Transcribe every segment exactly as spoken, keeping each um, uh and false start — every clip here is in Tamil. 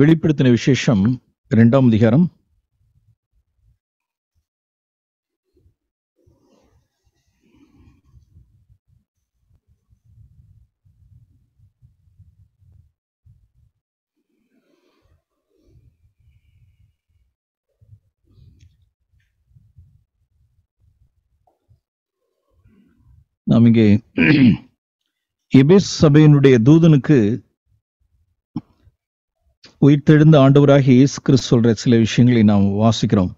வெளிப்படுத்தின விசேஷம் இரண்டாம் அதிகாரம் நாம் இங்கே எபேஸ் சபையினுடைய தூதனுக்கு உயிர்த்தெழுந்த ஆண்டவராகிய இயேசு கிறிஸ்து சொல்ற சில விஷயங்களை நாம் வாசிக்கிறோம்.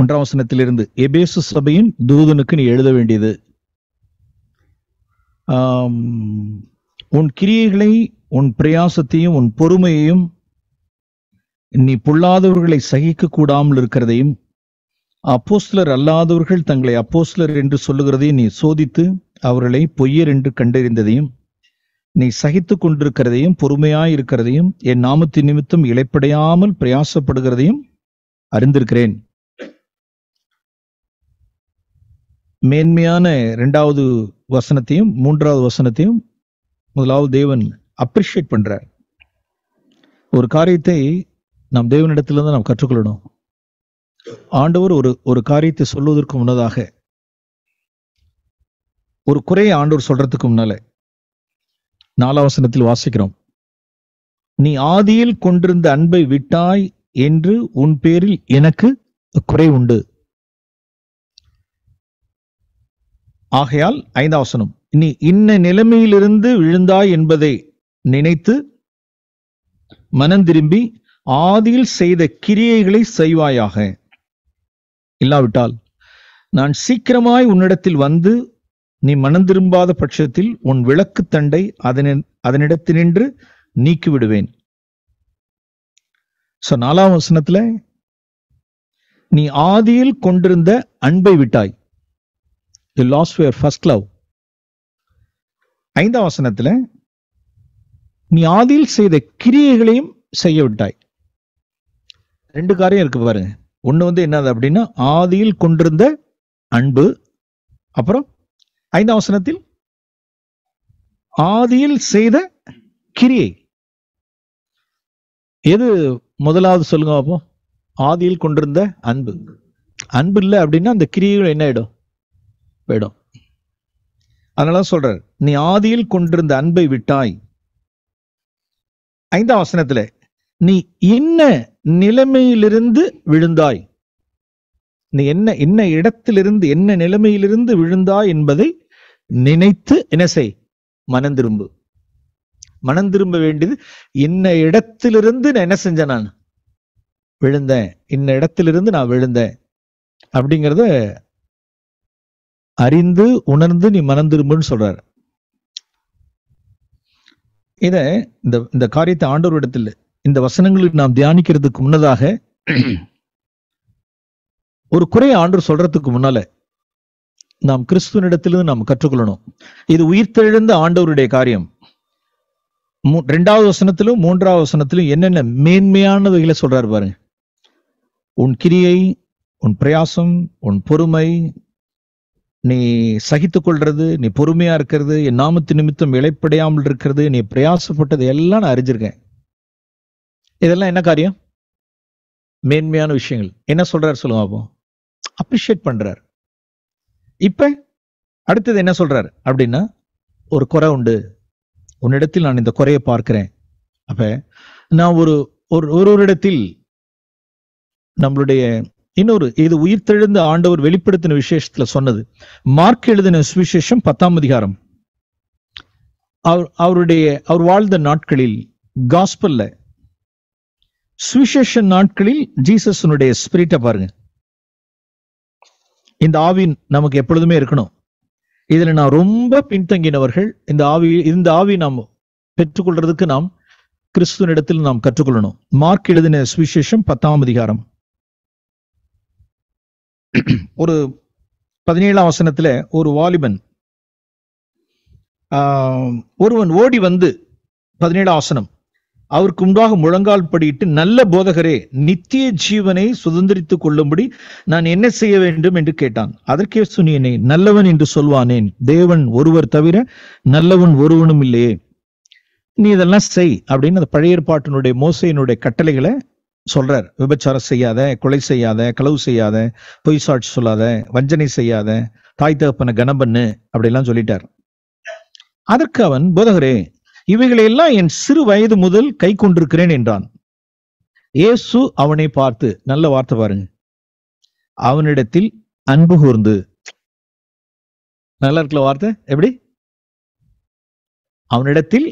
ஒன்றாம் வசனத்திலிருந்து எபேசு சபையின் தூதனுக்கு நீ எழுத வேண்டியது உன் கிரியைகளை உன் பிரயாசத்தையும் உன் பொறுமையையும் நீ பொல்லாதவர்களை சகிக்க கூடாமல் இருக்கிறதையும் அப்போஸ்தலர் அல்லாதவர்கள் தங்களை அப்போஸ்தலர் என்று சொல்லுகிறதையும் நீ சோதித்து அவர்களை பொய்யர் என்று கண்டறிந்ததையும் நீ சகித்து கொண்டிருக்கிறதையும் பொறுமையாயிருக்கிறதையும் என் நாமத்து நிமித்தம் இழைப்படையாமல் பிரயாசப்படுகிறதையும் அறிந்திருக்கிறேன். மேன்மையான இரண்டாவது வசனத்தையும் மூன்றாவது வசனத்தையும் முதலாவது தேவன் அப்ரிஷியேட் பண்றார். ஒரு காரியத்தை நாம் தேவனிடத்திலிருந்து நாம் கற்றுக்கொள்ளணும். ஆண்டவர் ஒரு ஒரு காரியத்தை சொல்வதற்கு முன்னதாக ஒரு குறையை ஆண்டவர் சொல்றதுக்கு முன்னால நாலாவசனத்தில் வாசிக்கிறோம், நீ ஆதியில் கொண்டிருந்த அன்பை விட்டாய் என்று உன் பேரில் எனக்கு குறை உண்டு. ஆகையால் ஐந்தாவசனம், நீ இன்ன நிலைமையிலிருந்து விழுந்தாய் என்பதை நினைத்து மனம் திரும்பி ஆதியில் செய்த கிரியைகளை செய்வாயாக. இல்லாவிட்டால் நான் சீக்கிரமாய் உன்னிடத்தில் வந்து நீ மனம் திரும்பாத பட்சத்தில் உன் விளக்கு தண்டை அதனி அதனிடத்தினின்று நீக்கிவிடுவேன். சோ நாலாம் வசனத்துல நீ ஆதியில் கொண்டிருந்த அன்பை விட்டாய், you lost your first love. ஐந்தாம் வசனத்துல நீ ஆதியில் செய்த கிரியைகளையும் செய்ய விட்டாய். ரெண்டு காரியம் இருக்கு பாருங்க. ஒன்று வந்து என்னது அப்படின்னா ஆதியில் கொண்டிருந்த அன்பு, அப்புறம் ஐந்தாம் வசனத்தில் ஆதியில் செய்த கிரியை. எது முதலாவது சொல்லுங்க அப்போ? ஆதியில் கொண்டிருந்த அன்பு. அன்பு இல்லை அப்படின்னா அந்த கிரியைகள் என்ன ஆயிடும்? போயிடும். அதனால சொல்றார், நீ ஆதியில் கொண்டிருந்த அன்பை விட்டாய். ஐந்தாம் வசனத்துல நீ என்ன நிலைமையிலிருந்து விழுந்தாய், நீ என்ன என்ன இடத்திலிருந்து என்ன நிலைமையிலிருந்து விழுந்தாய் என்பதை நினைத்து என்ன செய்? மனம் திரும்பு. மனம் திரும்ப வேண்டியது. என்ன இடத்திலிருந்து நான் என்ன செஞ்சேன்? நான் விழுந்தேன். இன்ன இடத்திலிருந்து நான் விழுந்தேன் அப்படிங்கிறத அறிந்து உணர்ந்து நீ மனம் திரும்புன்னு சொல்றாரு. இத இந்த காரியத்தை ஆண்டவர் இடத்துல இந்த வசனங்களுக்கு நாம் தியானிக்கிறதுக்கு முன்னதாக ஒரு குறை ஆண்டவர் சொல்றதுக்கு முன்னால நாம் கிறிஸ்துவனிடத்திலிருந்து நாம் கற்றுக்கொள்ளணும். இது உயிர்த்தெழுந்த ஆண்டவருடைய காரியம். இரண்டாவது வசனத்திலும் மூன்றாவது வசனத்திலும் என்னென்ன மேன்மையானதுகளை சொல்றாரு பாருங்க. உன் கிரியை, உன் பிரயாசம், உன் பொறுமை, நீ சகித்து கொள்றது, நீ பொறுமையா இருக்கிறது, என் நாமத்து நிமித்தம் இழைப்படையாமல் இருக்கிறது, நீ பிரயாசப்பட்டது எல்லாம் நான் அறிஞ்சிருக்கேன். இதெல்லாம் என்ன காரியம்? மேன்மையான விஷயங்கள். என்ன சொல்றாரு சொல்லுங்க அப்போ? அப்ரிஷியேட் பண்றாரு. இப்ப அடுத்தது என்ன சொல்றாரு அப்படின்னா, ஒரு குறை உண்டு, உன்னிடத்தில் நான் இந்த குறையை பார்க்கிறேன். அப்ப நான் ஒரு ஒரு இடத்தில் நம்மளுடைய இன்னொரு இது உயிர்த்தெழுந்த ஆண்டவர் வெளிப்படுத்தின விசேஷத்துல சொன்னது மார்க் எழுதின சுவிசேஷம் பத்தாம் அதிகாரம். அவர் அவருடைய அவர் வாழ்ந்த நாட்களில் காஸ்பல்ல சுவிசேஷ நாட்களில் ஜீசஸனுடைய ஸ்பிரிட்டை பாருங்க. இந்த ஆவி நமக்கு எப்பொழுதுமே இருக்கணும். இதுல நான் ரொம்ப பின்தங்கினவர்கள். இந்த ஆவி இந்த ஆவி நாம் பெற்றுக்கொள்றதுக்கு நாம் கிறிஸ்துவனிடத்தில் நாம் கற்றுக்கொள்ளணும். மார்க் எழுதின சுவிசேஷம் பத்தாம் அதிகாரம் ஒரு பதினேழாம் வசனத்துல ஒரு வாலிபன் ஆஹ் ஒருவன் ஓடி வந்து பதினேழாம் வசனம் அவருக்கு முன்பாக முழங்கால் படியிட்டு, நல்ல போதகரே, நித்திய ஜீவனை சுதந்திரித்துக் கொள்ளும்படி நான் என்ன செய்ய வேண்டும் என்று கேட்டான். அதற்கே சுனியனை, நல்லவன் என்று சொல்வானேன், தேவன் ஒருவர் தவிர நல்லவன் ஒருவனும் இல்லையே, நீ இதெல்லாம் செய் அப்படின்னு அந்த பழைய ஏற்பாட்டினுடைய மோசேயினுடைய கட்டளைகளை சொல்றார். விபச்சாரம் செய்யாத, கொலை செய்யாத, களவு செய்யாத, பொய் சாட்சி சொல்லாத, வஞ்சனை செய்யாத, தாய் தகப்பனை கனம் பண்ணு அப்படிலாம் சொல்லிட்டார். அதற்கு அவன், போதகரே, இவைகளையெல்லாம் என் சிறு வயது முதல் கை கொண்டிருக்கிறேன் என்றான். இயேசு அவனை பார்த்து, நல்ல வார்த்தை பாருங்க, அவனிடத்தில் அன்பு கூர்ந்து, நல்லா இருக்கல வார்த்தை, எப்படி அவனிடத்தில்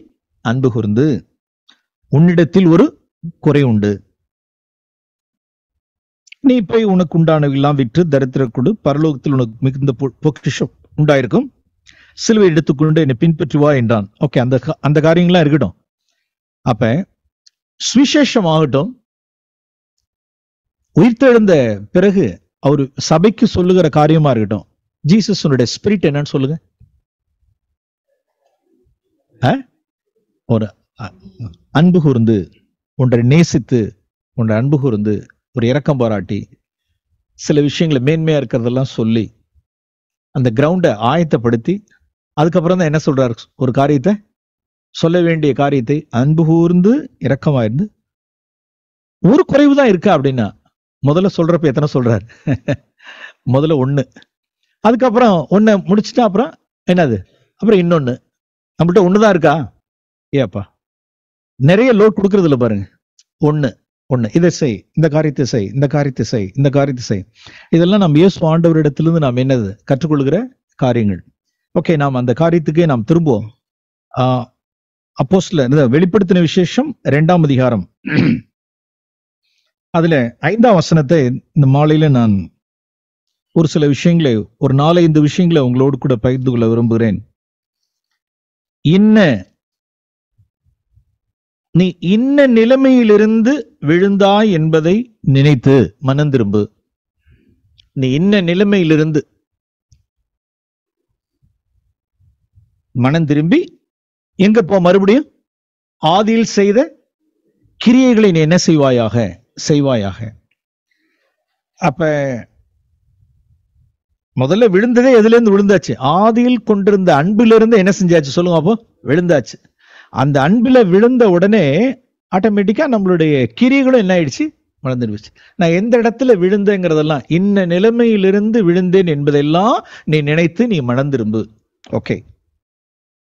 அன்பு கூர்ந்து, உன்னிடத்தில் ஒரு குறை உண்டு, நீ போய் உனக்கு உண்டானவெல்லாம் விற்று தரித்திரர் கொடு, பரலோகத்தில் உனக்கு மிகுந்த பொக்கிஷம் உண்டாயிருக்கும், சிலுவை எடுத்துக்கொண்டு என்னை பின்பற்றி வா என்றான். ஓகே, அந்த அந்த காரியங்கள்லாம் இருக்கட்டும். அப்ப சுவிசேஷம் ஆகட்டும், உயிர்த்தெழுந்த பிறகு அவரு சபைக்கு சொல்லுகிற காரியமா இருக்கட்டும். ஜீசஸனுடைய ஸ்பிரிட் என்னன்னு சொல்லுங்க. ஒரு அன்பு கூர்ந்து, ஒன்றை நேசித்து, ஒன்றை அன்பு கூர்ந்து, ஒரு இரக்கம் பாராட்டி, சில விஷயங்களை மேன்மையா இருக்கிறதெல்லாம் சொல்லி, அந்த கிரவுண்டை ஆயத்தப்படுத்தி, அதுக்கப்புறம் தான் என்ன சொல்றாரு, ஒரு காரியத்தை சொல்ல வேண்டிய காரியத்தை அன்பு கூர்ந்து இரக்கமாயிருந்து, ஒரு குறைவு தான் இருக்கா அப்படின்னா முதல்ல சொல்றப்ப எத்தனை சொல்றாரு, முதல்ல ஒண்ணு, அதுக்கப்புறம் ஒன்னை முடிச்சுட்டா அப்புறம் என்னது, அப்புறம் இன்னொன்னு, நம்மள்கிட்ட ஒண்ணுதான் இருக்கா? ஏப்பா நிறைய லோட் கொடுக்கறது இல்லை பாருங்க. ஒண்ணு ஒண்ணு இதை செய், இந்த காரியத்தை செய், இந்த காரியத்தை செய், இந்த காரியத்தை செய். இதெல்லாம் நம்ம இயேசு ஆண்டவரிடத்திலிருந்து நாம் என்னது கற்றுக்கொள்கிற காரியங்கள். ஓகே, நாம் அந்த காரியத்துக்கே நாம் திரும்புவோம். ஆஹ் அப்போஸ்தலர் வெளிப்படுத்தின விசேஷம் இரண்டாம் அதிகாரம் அதுல ஐந்தாம் வசனத்தை இந்த மாலையில நான் ஒரு சில விஷயங்களை, ஒரு நாலஞ்சு விஷயங்களை உங்களோடு கூட பகிர்ந்து கொள்ள விரும்புகிறேன். இன்ன நீ இன்ன நிலைமையிலிருந்து விழுந்தாய் என்பதை நினைத்து மனம் திரும்பு. நீ இன்ன நிலைமையிலிருந்து மனம் திரும்பி எங்க போ, மறுபடியும் ஆதியில் செய்த கிரியைகளை நீ என்ன செய்வாயாக செய்வாயாக. அப்ப முதல்ல விழுந்ததே எதுலேருந்து விழுந்தாச்சு? ஆதியில் கொண்டிருந்த அன்பிலிருந்து என்ன செஞ்சாச்சு சொல்லுங்க, அப்போ விழுந்தாச்சு. அந்த அன்பில் விழுந்த உடனே ஆட்டோமேட்டிக்கா நம்மளுடைய கிரியைகளும் என்ன ஆயிடுச்சு, வளர்ந்துடுச்சு. நான் எந்த இடத்துல விழுந்தேங்கிறதெல்லாம், இன்ன நிலைமையிலிருந்து விழுந்தேன் என்பதெல்லாம் நீ நினைத்து நீ மனம் திரும்பு. ஓகே,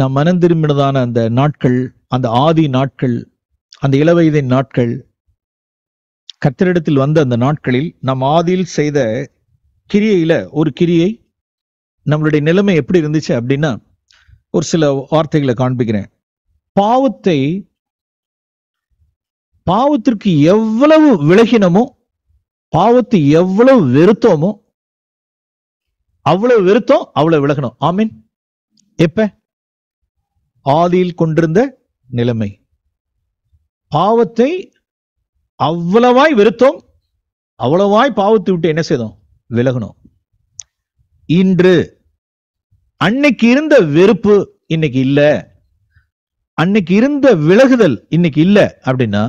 நாம் மனம் திரும்பினதான அந்த நாட்கள், அந்த ஆதி நாட்கள், அந்த இளவயதின் நாட்கள், கர்த்தரிடத்தில் வந்த அந்த நாட்களில் நாம் ஆதியில் செய்த கிரியையில ஒரு கிரியை, நம்மளுடைய நிலைமை எப்படி இருந்துச்சு அப்படின்னா ஒரு சில வார்த்தைகளை காண்பிக்கிறேன். பாவத்தை பாவத்திற்கு எவ்வளவு விலகினமோ, பாவத்தை எவ்வளவு வெறுத்தோமோ, அவ்வளவு வெறுத்தோம், அவ்வளவு விலகணும். ஆமீன். எப்ப? ஆதியில் கொண்டிருந்த நிலைமை. பாவத்தை அவ்வளவாய் வெறுத்தோம், அவ்வளவாய் பாவத்தை விட்டு என்ன செய்தோம், விலகணும். இன்று அன்னைக்கு இருந்த வெறுப்பு இன்னைக்கு இல்ல, அன்னைக்கு இருந்த விலகுதல் இன்னைக்கு இல்ல அப்படின்னா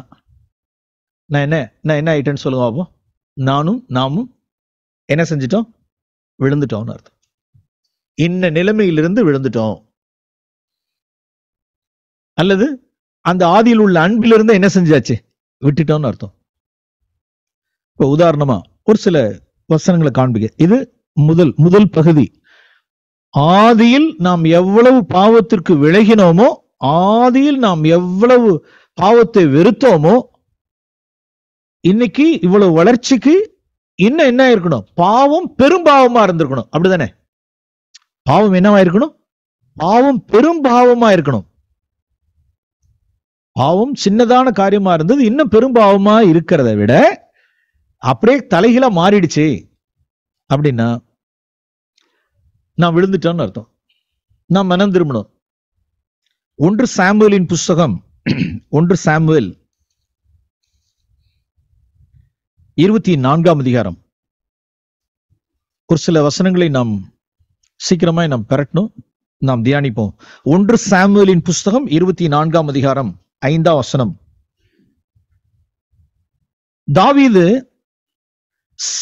நான் என்ன நான் என்ன ஆயிட்டேன்னு சொல்லுங்க பாப்போம். நானும் நாமும் என்ன செஞ்சிட்டோம், விழுந்துட்டோம்னு அர்த்தம். இன்ன நிலைமையிலிருந்து விழுந்துட்டோம், அல்லது அந்த ஆதியில் உள்ள அன்பிலிருந்து என்ன செஞ்சாச்சு, விட்டுட்டோம்னு அர்த்தம். இப்போ உதாரணமா ஒரு சில வசனங்களை காண்பிக்க, இது முதல் முதல் பகுதி. ஆதியில் நாம் எவ்வளவு பாவத்திற்கு விலகினோமோ, ஆதியில் நாம் எவ்வளவு பாவத்தை வெறுத்தோமோ, இன்னைக்கு இவ்வளவு வளர்ச்சிக்கு இன்னும் என்ன இருக்கணும், பாவம் பெரும்பாவமா இருந்திருக்கணும். அப்படிதானே? பாவம் என்னவா இருக்கணும்? பாவம் பெரும்பாவமா இருக்கணும். பாவம் சின்னதான காரியமா இருந்தது, இன்னும் பெரும்பாவமா இருக்கிறத விட அப்படியே தலைகீழா மாறிடுச்சு அப்படின்னா நான் விழுந்துட்டோம்னு அர்த்தம். நான் மனம் திரும்பணும். ஒன்று சாமுவேலின் புஸ்தகம் ஒன்று சாமுவேல் இருபத்தி நான்காம் அதிகாரம். ஒரு சில வசனங்களை நாம் சீக்கிரமாய் நாம் பெறட்டணும், நாம் தியானிப்போம். ஒன்று சாமுவேலின் புஸ்தகம் இருபத்தி நான்காம் அதிகாரம் ஐந்தாம் வசனம். தாவீது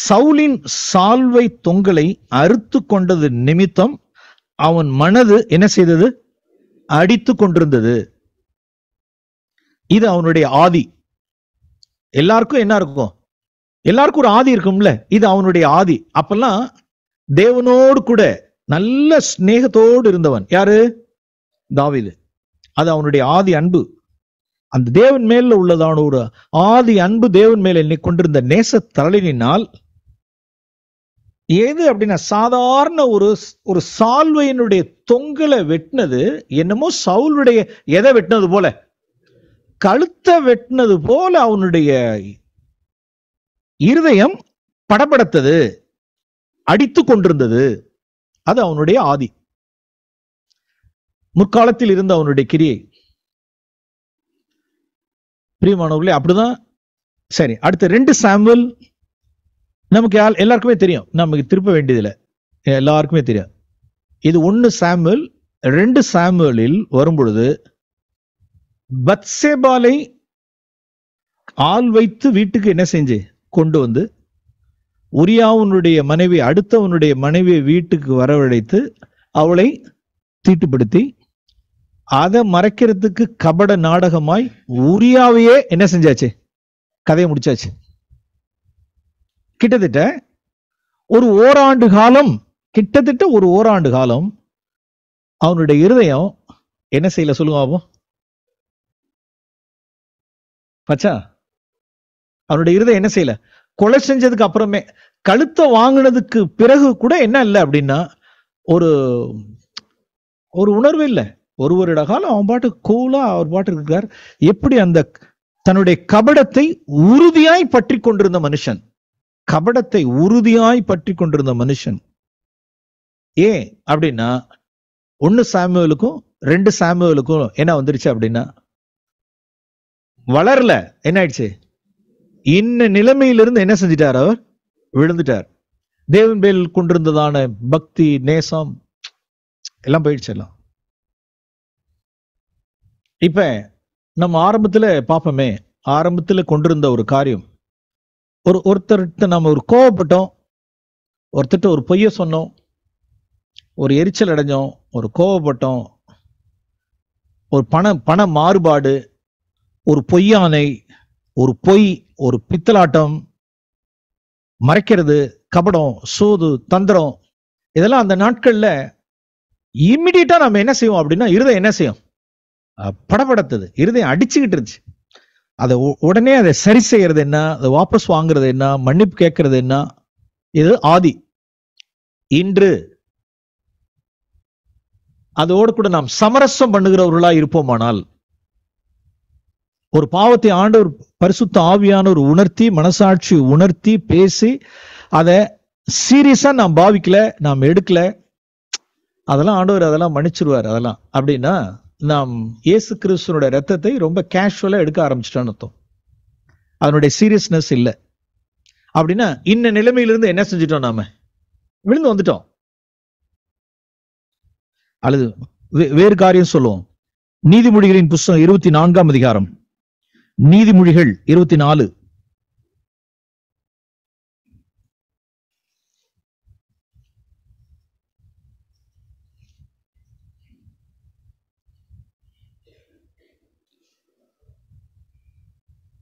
சவுலின் சால்வை தொங்கலை அறுத்து கொண்டது நிமித்தம் அவன் மனது என்ன செய்தது? அடித்து கொண்டிருந்தது. இது அவனுடைய ஆதி. எல்லாருக்கும் என்ன இருக்கும்? எல்லாருக்கும் ஒரு ஆதி இருக்கும்ல. இது அவனுடைய ஆதி. அப்பெல்லாம் தேவனோடு கூட நல்ல ஸ்நேகத்தோடு இருந்தவன் யாரு? தாவீது. அது அவனுடைய ஆதி அன்பு. அந்த தேவன் மேல உள்ளதான ஒரு ஆதி அன்பு, தேவன் மேல என்னை கொண்டிருந்த நேச தரளினால் ஏது அப்படின்னா, சாதாரண ஒரு ஒரு சால்வையினுடைய தொங்கலை வெட்டினது என்னமோ சவுலுடைய எதை வெட்டினது போல, கழுத்தை வெட்டினது போல அவனுடைய இருதயம் படபடத்தது, அடித்து கொண்டிருந்தது. அது அவனுடைய ஆதி. முற்காலத்தில் இருந்த அவனுடைய கிரியை. பிரியமானவர்களே, அப்படிதான். சரி, அடுத்த ரெண்டு சாமுவேல் நமக்கு எல்லாருக்குமே தெரியும், நமக்கு திருப்ப வேண்டியதில்லை, எல்லாருக்குமே தெரியும். இது ஒன்று சாமுவேல். ரெண்டு சாமுவேலில் வரும்பொழுது பத்சேபாலை ஆள் வைத்து வீட்டுக்கு என்ன செஞ்சு கொண்டு வந்து உரியாவுனுடைய மனைவி, அடுத்தவனுடைய மனைவியை வீட்டுக்கு வரவழைத்து அவளை தீட்டுப்படுத்தி அதை மறைக்கிறதுக்கு கபட நாடகமாய் உரியாவையே என்ன செஞ்சாச்சு? கதையை முடிச்சாச்சு. கிட்டத்தட்ட ஒரு ஓராண்டு காலம் கிட்டத்தட்ட ஒரு ஓராண்டு காலம் அவனுடைய இருதயம் என்ன செய்யல சொல்லுங்க பச்சா? அவனுடைய இருதயம் என்ன செய்யல? கொலை செஞ்சதுக்கு அப்புறமே, கழுத்தை வாங்கினதுக்கு பிறகு கூட என்ன இல்லை அப்படின்னா ஒரு ஒரு உணர்வு இல்லை. ஒரு ஒரு இடகாலம் அவன் பாட்டு கூலா அவர் பாட்டு இருக்கார். எப்படி அந்த தன்னுடைய கபடத்தை உறுதியாய் பற்றி கொண்டிருந்த மனுஷன், கபடத்தை உறுதியாய் பற்றி கொண்டிருந்த மனுஷன். ஏன் அப்படின்னா, ஒன்னு சாமுவேலுக்கும் ரெண்டு சாமுவேலுக்கும் என்ன வந்துருச்சு அப்படின்னா, வளரல, என்ன ஆயிடுச்சு? இன்ன நிலைமையிலிருந்து என்ன செஞ்சிட்டார்? அவர் விழுந்துட்டார். தேவன் மேல் கொண்டிருந்ததான பக்தி, நேசம் எல்லாம் போயிடுச்சு. எல்லாம் இப்ப நம்ம ஆரம்பத்துல பார்ப்போமே, ஆரம்பத்துல கொண்டிருந்த ஒரு காரியம், ஒரு ஒருத்தர்கிட்ட நம்ம ஒரு கோவப்பட்டோம், ஒருத்தர்கிட்ட ஒரு பொய்ய சொன்னோம், ஒரு எரிச்சல் அடைஞ்சோம், ஒரு கோவப்பட்டோம், ஒரு பண பண மாறுபாடு, ஒரு பொய்யானை, ஒரு பொய், ஒரு பித்தலாட்டம், மறைக்கிறது, கபடம், சூது, தந்திரம், இதெல்லாம் அந்த நாட்கள்ல இம்மிடியட்டா நம்ம என்ன செய்வோம் அப்படின்னா, இருதயம் என்ன செய்யும்? படபடத்தது. இருதயம் அடிச்சுக்கிட்டு இருந்துச்சு. அதை உடனே அதை சரி செய்யறது என்ன, அதை வாபஸ் வாங்குறது என்ன, மன்னிப்பு கேட்கறது என்ன, இது ஆதி. இன்று அதோடு கூட நாம் சமரசம் பண்ணுகிறவர்களா இருப்போமானால், ஒரு பாவத்தை ஆண்டவர் பரிசுத்த ஆவியானவர் உணர்த்தி, மனசாட்சி உணர்த்தி பேசி, அதை சீரியஸா நாம் பாவிக்கல, நாம் எடுக்கல, அதெல்லாம் ஆண்டவர் அதெல்லாம் மன்னிச்சிருவார் அதெல்லாம் அப்படின்னா, நாம் இயேசு கிறிஸ்துவோட ரத்தத்தை ரொம்ப கேஷுவலா எடுக்க ஆரம்பிச்சிட்டான்னு அர்த்தம். அதனுடைய சீரியஸ்னஸ் இல்லை அப்படின்னா, இன்ன நிலைமையிலிருந்து என்ன செஞ்சிட்டோம்? நாம விழுந்து வந்துட்டோம். அல்லது வேறு காரியம் சொல்லுவோம். நீதிமொழிகளின் புஸ்தகம் இருபத்தி நான்காம் அதிகாரம், நீதிமொழிகள் இருபத்தி நாலு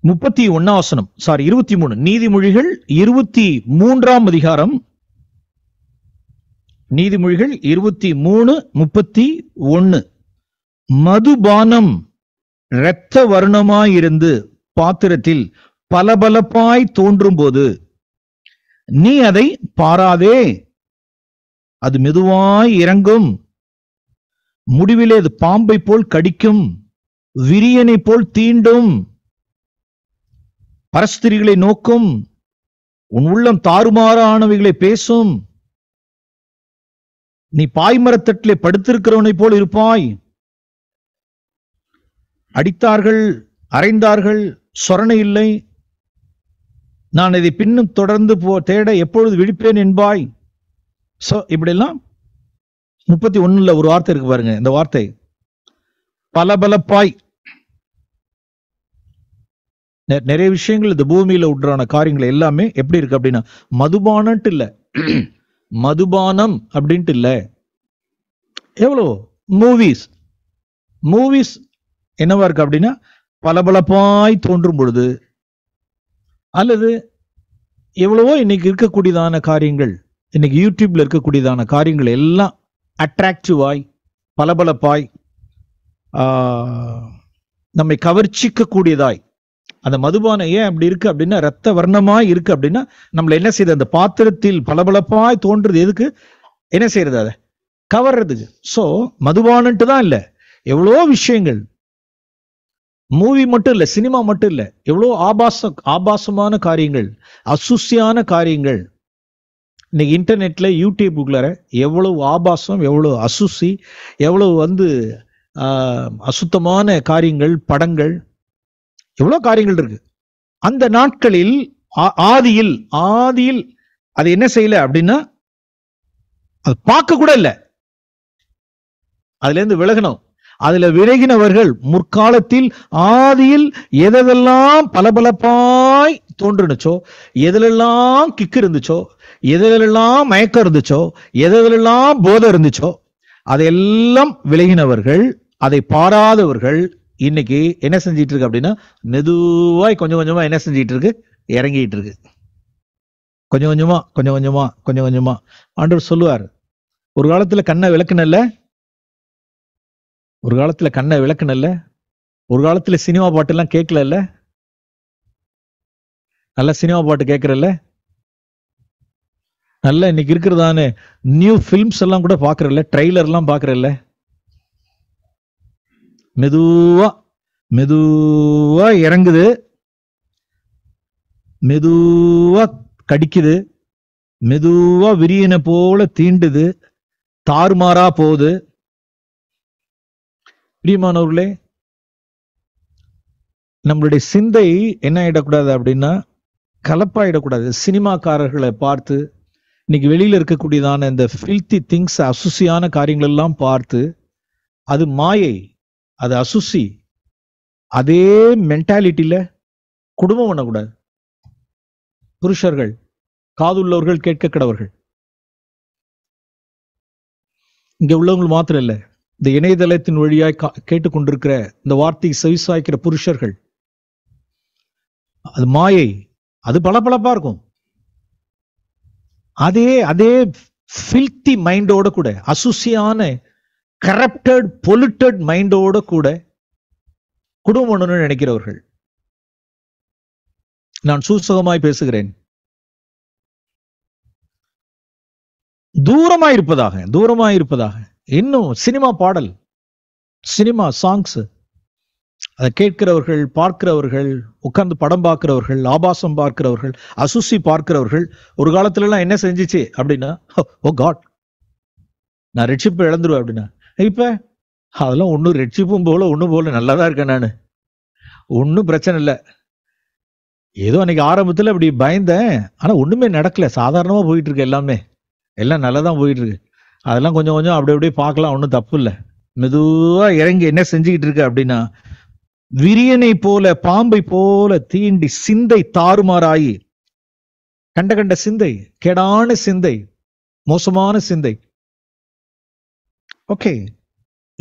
முப்பத்தி ஒன்னாம் வசனம், சாரி இருபத்தி மூணு. நீதிமொழிகள் இருபத்தி மூன்றாம் அதிகாரம், நீதிமொழிகள் இருபத்தி மூணு முப்பத்தி ஒன்னு. மதுபானம் இரத்த வருணமாயிருந்து பாத்திரத்தில் பலபலப்பாய் தோன்றும் போது நீ அதை பாராதே, அது மெதுவாய் இறங்கும், முடிவிலே அது பாம்பை போல் கடிக்கும், விரியனை போல் தீண்டும், பரஸ்திரிகளை நோக்கும், உன் உள்ளம் தாறுமாறானவைகளை பேசும், நீ பாய்மரத்தட்டிலே படுத்திருக்கிறவனை போல் இருப்பாய், அடித்தார்கள் அறைந்தார்கள், சொரணை இல்லை. நான் இதை பின்னும் தொடர்ந்து போ தேட எப்பொழுது விழிப்பேன் என்பாய். சோ இப்படிலாம் முப்பத்தி ஒண்ணுல ஒரு வார்த்தை இருக்கு பாருங்க. இந்த வார்த்தை பலபலப்பாய். நிறைய விஷயங்கள் இந்த பூமியில உண்டான காரியங்கள் எல்லாமே எப்படி இருக்கு அப்படின்னா, மதுபானன்ட்டு இல்ல, மதுபானம் அப்படின்ட்டு இல்ல. எவ்வளோ மூவிஸ் மூவிஸ் என்னவா இருக்கு அப்படின்னா, பலபலப்பாய் தோன்றும் பொழுது, அல்லது எவ்வளவோ இன்னைக்கு இருக்கக்கூடியதான காரியங்கள், இன்னைக்கு யூடியூப்ல இருக்கக்கூடியதான காரியங்கள் எல்லாம் அட்ராக்டிவாய், பலபலப்பாய், நம்மை கவர்ச்சிக்கக்கூடியதாய். அந்த மதுபானம் ஏன் அப்படி இருக்கு அப்படின்னா, ரத்த வர்ணமாய் இருக்கு அப்படின்னா, நம்மள என்ன செய்யுது, அந்த பாத்திரத்தில் பலபலப்பாய் தோன்றுறது. எதுக்கு என்ன செய்யறது, அதை கவர்றதுக்கு. சோ மதுபானன்ட்டு தான் இல்லை, எவ்வளோ விஷயங்கள். மூவி மட்டும் இல்லை, சினிமா மட்டும் இல்லை, எவ்வளோ ஆபாச ஆபாசமான காரியங்கள், அசுசியான காரியங்கள். இன்னைக்கு இன்டர்நெட்ல யூடியூபுக்குள்ளார எவ்வளவு ஆபாசம், எவ்வளவு அசுசி, எவ்வளவு வந்து அசுத்தமான காரியங்கள், படங்கள், எவ்வளோ காரியங்கள் இருக்கு. அந்த நாட்களில் ஆதியில் ஆதியில் அது என்ன செய்யல அப்படின்னா, அது பார்க்க கூட இல்லை, அதுல இருந்து விலகணும். அதுல விலகினவர்கள் முற்காலத்தில் ஆதியில் எதெல்லாம் பலபலப்பாய் தோன்றுனுச்சோ, எதிலெல்லாம் கிக்கு இருந்துச்சோ, எதிலெல்லாம் மயக்கம் இருந்துச்சோ, எதிலெல்லாம் போதை இருந்துச்சோ, அதையெல்லாம் விலகினவர்கள், அதை பாராதவர்கள் இன்னைக்கு என்ன செஞ்சிட்டு இருக்கு அப்படின்னா, மெதுவாய் கொஞ்சம் கொஞ்சமா என்ன செஞ்சிட்டு இருக்கு, இறங்கிட்டு இருக்கு. கொஞ்சம் கொஞ்சமா கொஞ்சம் கொஞ்சமா கொஞ்சம் கொஞ்சமா ஆண்டவர் சொல்லுவார், ஒரு காலத்துல கண்ணை விளக்குனல்ல, ஒரு காலத்துல கண்ணை விளக்குனல்ல, ஒரு காலத்துல சினிமா பாட்டு எல்லாம் கேட்கல, நல்ல சினிமா பாட்டு கேட்கறல்ல, நல்ல இன்னைக்கு இருக்கிறதான நியூ பிலிம்ஸ் எல்லாம் கூட பாக்குறல்ல, ட்ரெய்லர் எல்லாம் பாக்குறல்ல. மெதுவா மெதுவா இறங்குது, மெதுவா கடிக்குது, மெதுவா விரியனை போல தீண்டுது, தாறுமாறா போகுது. பிரியமானவர்களே, நம்மளுடைய சிந்தை என்ன ஆயிடக்கூடாது அப்படின்னா, கலப்பாயிடக்கூடாது. சினிமாக்காரர்களை பார்த்து, இன்னைக்கு வெளியில இருக்கக்கூடியதான இந்த ஃபில்தி திங்ஸ், அசுசியான காரியங்கள் எல்லாம் பார்த்து, அது மாயை, அது அசுசி, அதே மென்டாலிட்டியில குடும்பம் பண்ணக்கூடாது. புருஷர்கள் காதுள்ளவர்கள் கேட்க கடவர்கள். இங்க உள்ளவங்க மாத்திரம் இல்லை, இந்த இணையதளத்தின் வழியாய் கேட்டுக்கொண்டிருக்கிற இந்த வார்த்தையை செவிசாய்க்கிற புருஷர்கள், அது மாயை, அது பளபளப்பா இருக்கும். அதே அதே ஃபில்தி மைண்டோட கூட, அசுசியான கரப்டட் பொலுட்டட் மைண்டோட கூட குடும்பம் பண்ணணும்னு நினைக்கிறவர்கள். நான் சூசகமாய் பேசுகிறேன். தூரமாயிருப்பதாக தூரமாயிருப்பதாக இன்னும் சினிமா பாடல், சினிமா சாங்ஸ் அதை கேட்கிறவர்கள், பார்க்கிறவர்கள், உட்கார்ந்து படம் பார்க்கிறவர்கள், ஆபாசம் பார்க்கிறவர்கள், அசுசி பார்க்கிறவர்கள் ஒரு காலத்துல எல்லாம் என்ன செஞ்சிச்சு அப்படின்னா, ஓ காட், நான் ரட்சிப்பு இழந்துருவேன் அப்படின்னா. இப்ப அதெல்லாம் ஒன்னும் ரட்சிப்பும் போல ஒன்னும் போல நல்லாதான் இருக்கேன், நான் ஒன்னும் பிரச்சனை இல்லை, ஏதோ அன்னைக்கு ஆரம்பத்துல அப்படி பயந்தேன், ஆனா ஒண்ணுமே நடக்கல, சாதாரணமா போயிட்டு இருக்கு, எல்லாமே எல்லாம் நல்லாதான் போயிட்டு இருக்கு, அதெல்லாம் கொஞ்சம் கொஞ்சம் அப்படி அப்படியே பார்க்கலாம், ஒன்றும் தப்பு இல்லை. மெதுவா இறங்கி என்ன செஞ்சுக்கிட்டு இருக்கு அப்படின்னா, விரியனை போல பாம்பை போல தீண்டி சிந்தை தாறுமாறாயி, கண்ட கண்ட சிந்தை, கேடான சிந்தை, மோசமான சிந்தை. ஓகே,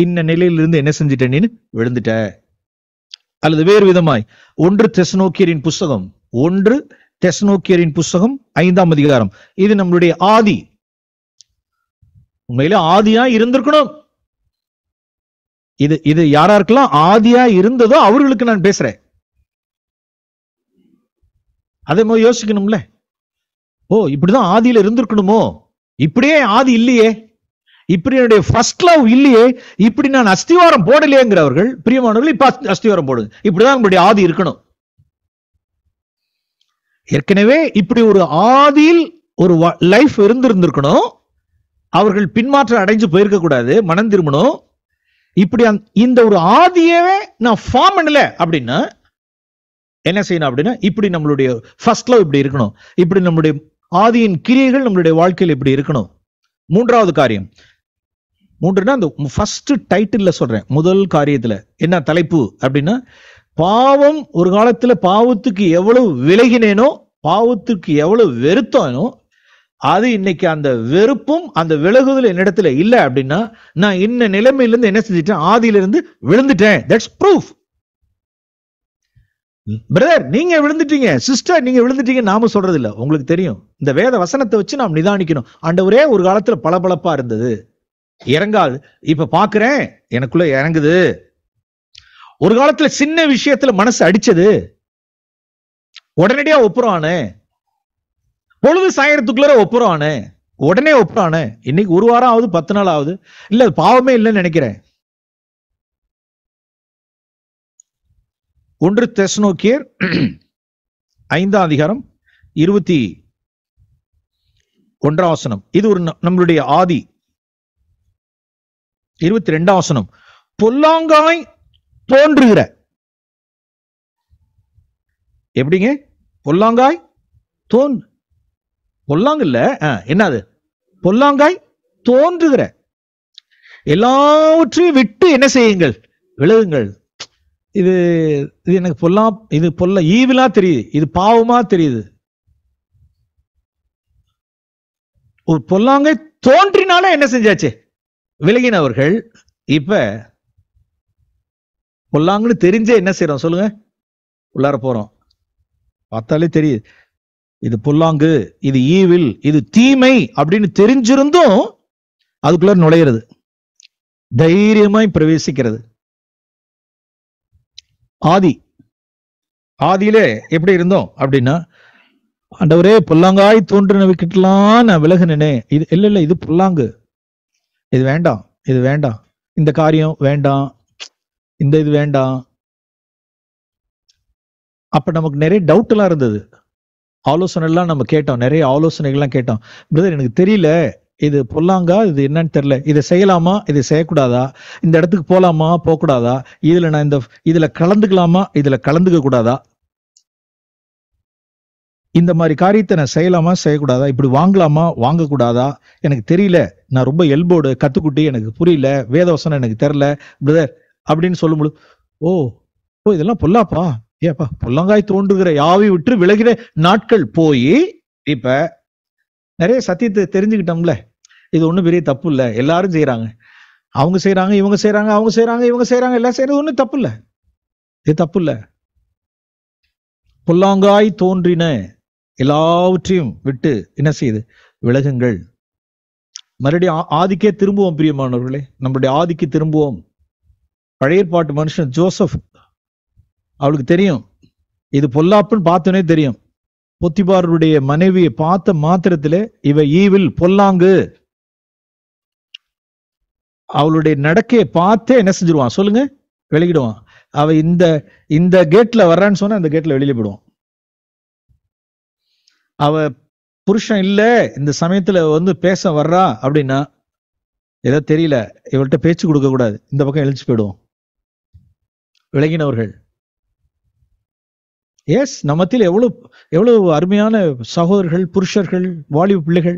இந்த நிலையிலிருந்து என்ன செஞ்சிட்ட, நீ விழுந்துட்ட. அல்லது வேறு விதமாய் ஒன்று தெசலோனிக்கேயரின் புஸ்தகம், ஒன்று தெசலோனிக்கேயரின் புஸ்தகம் ஐந்தாம் அதிகாரம், இது நம்மளுடைய ஆதி, உண்மையில ஆதியா இருந்திருக்கணும். இது இது யாரா இருக்கலாம், ஆதியா இருந்ததோ அவர்களுக்கு நான் பேசுறேன். அதே மாதிரி யோசிக்கணும்ல, ஓ இப்படிதான் ஆதியில இருந்திருக்கணுமோ, இப்படியே ஆதி இல்லையே, இப்படி என்னுடைய ஃபர்ஸ்ட் லவ் இல்லையே, இப்படி நான் அஸ்திவாரம் போடலையேங்கிறவர்கள், பிரியமானவர்கள், இப்ப அஸ்திவாரம் போடுங்க, இப்படிதான் நம்மளுடைய ஆதி இருக்கணும். ஏற்கனவே இப்படி ஒரு ஆதியில் ஒரு லைஃப் இருந்திருந்திருக்கணும், அவர்கள் பின்மாற்றம் அடைஞ்சு போயிருக்க கூடாது, மனம் திரும்பணும். இப்படி இந்த ஒரு ஆதியவே நான் ஃபார்ம் பண்ணல அப்படின்னா, என்ன செய்யணும் அப்படினா இப்படி நம்மளுடைய ஃபர்ஸ்ட் லவ் இப்படி இருக்கணும். இப்படி நம்மளுடைய ஆதியின் கிரியைகள் நம்மளுடைய வாழ்க்கையில் இப்படி இருக்கணும். மூன்றாவது காரியம் மூன்றுனா அந்த ஃபர்ஸ்ட் டைட்டில்ல சொல்றேன். முதல் காரியத்துல என்ன தலைப்பு அப்படின்னா பாவம் ஒரு காலத்துல பாவத்துக்கு எவ்வளவு விலகினேனோ பாவத்துக்கு எவ்வளவு வெறுத்தானோ அது இன்னைக்கு அந்த வெறுப்பும் அந்த விலகுதல் என்னிடத்துல இல்லை அப்படின்னா நான் இன்ன நிலைமையிலிருந்து என்ன செஞ்சிட்டேன், ஆதியிலிருந்து விழுந்துட்டேன். That's proof. பிரதர் நீங்க விழுந்துட்டீங்க, சிஸ்டர் நீங்க விழுந்துட்டீங்க, நாம சொல்றது இல்ல, உங்களுக்கு தெரியும். இந்த வேத வசனத்தை வச்சு நாம் நிதானிக்கணும். ஆண்டவரே ஒரு காலத்துல பளபளப்பா இருந்தது, இறங்காது, இப்ப பாக்குறேன் எனக்குள்ள இறங்குது. ஒரு காலத்துல சின்ன விஷயத்துல மனசு அடிச்சது, உடனடியா ஒப்புறானே, பொழுது சாயறதுக்குள்ள ஒப்புறானே, உடனே ஒப்புறானே. இன்னைக்கு ஒரு வாரம் ஆகுது, பத்து நாள் ஆகுது, இல்ல பாவமே இல்லைன்னு நினைக்கிறேன். ஒன்று தெசலோனிக்கேயர் ஐந்தாம் அதிகாரம் இருபத்தி ஒன்றாம் வசனம். இது ஒரு நம்மளுடைய ஆதி இருபத்தி ரெண்டாம் வசனம். பொல்லாங்காய் தோன்றுகிற, எப்படிங்க பொல்லாங்காய் தோன் பொல்லாங்கல்ல என்னது பொல்லாங்காய் தோன்றுகிற எல்லாவற்றையும் விட்டு என்ன செய்யுங்கள், விலகுங்கள். இது இது எனக்கு பொல்லா, இது பொல்ல ஈவிலா தெரியுது, இது பாவமா தெரியுது. ஒரு பொல்லாங்காய் தோன்றினால என்ன செஞ்சாச்சு, விலகினவர்கள். இப்ப பொல்லாங்கன்னு தெரிஞ்சே என்ன செய்யறோம் சொல்லுங்க, உள்ளார போறோம். பார்த்தாலே தெரியுது இது பொல்லாங்கு, இது ஈவில், இது தீமை அப்படின்னு தெரிஞ்சிருந்தும் அதுக்குள்ள நுழையிறது, தைரியமாய் பிரவேசிக்கிறது. ஆதி ஆதியிலே எப்படி இருந்தோம் அப்படின்னா ஆண்டவரே பொல்லாங்காய் தோன்றினவிக்கிட்டலாம் நான் விலகினே. இது இல்லை இல்லை இது பொல்லாங்கு, இது வேண்டாம், இது வேண்டாம், இந்த காரியம் வேண்டாம், இந்த இது வேண்டாம். அப்ப நமக்கு நிறைய டவுட் எல்லாம் இருந்தது, ஆலோசனை எல்லாம் நம்ம கேட்டோம், நிறைய ஆலோசனைகள்லாம் கேட்டோம். பிரதர் எனக்கு தெரியல, இது பொல்லாங்கா, இது என்னன்னு தெரியல, இதை செய்யலாமா, இதை செய்யக்கூடாதா, இந்த இடத்துக்கு போகலாமா, போகக்கூடாதா, இதுல நான் இந்த இதுல கலந்துக்கலாமா, இதுல கலந்துக்க கூடாதா, இந்த மாதிரி காரியத்தை நான் செய்யலாமா, செய்யக்கூடாதா, இப்படி வாங்கலாமா, வாங்கக்கூடாதா, எனக்கு தெரியல, நான் ரொம்ப எல்போடு கத்துக்குட்டி, எனக்கு புரியல, வேதவசனம் எனக்கு தெரியல பிரதர் அப்படின்னு சொல்லும்போது ஓ ஓ இதெல்லாம் பொல்லாப்பா, ஏப்பா பொல்லாங்காய் தோன்றுகிற யாவை விட்டு விலகிற நாட்கள் போய் இப்ப நிறைய சத்தியத்தை தெரிஞ்சுக்கிட்டோம்ல. இது ஒண்ணும் பெரிய தப்பு இல்லை, எல்லாரும் செய்யறாங்க, அவங்க செய்யறாங்க, இவங்க செய்யறாங்க, அவங்க செய்யறாங்க, இவங்க செய்யறாங்க, எல்லாம் செய்யறது ஒண்ணும் தப்பு இல்லை, இது தப்பு இல்லை. பொல்லாங்காய் தோன்றின எல்லாவற்றையும் விட்டு என்ன செய்யுது, விலகுங்கள். மறுபடியும் ஆதிக்கே திரும்புவோம் பிரியமானவர்களே, நம்மளுடைய ஆதிக்கு திரும்புவோம். பழைய ஏற்பாட்டு மனுஷன் ஜோசப், அவளுக்கு தெரியும் இது பொல்லாப்புன்னு, பார்த்தோன்னே தெரியும். பொத்திபாருடைய மனைவியை பார்த்த மாத்திரத்திலே இவ ஈவில் பொல்லாங்கு, அவளுடைய நடக்கையை பார்த்தே என்ன செஞ்சிருவான் சொல்லுங்க, விலகிடுவான். அவ இந்த இந்த கேட்ல வர்றான்னு சொன்னா அந்த கேட்ல வெளியில போடுவான். அவ புருஷன் இல்ல இந்த சமயத்துல வந்து பேச வர்றா அப்படின்னா ஏதோ தெரியல, இவள்கிட்ட பேச்சு கொடுக்க கூடாது, இந்த பக்கம் எழுச்சி போயிடுவோம். விலகினவர்கள். எஸ், நம்மத்தில் எவ்வளவு எவ்வளவு அருமையான சகோதரர்கள், புருஷர்கள், வாலிப பிள்ளைகள்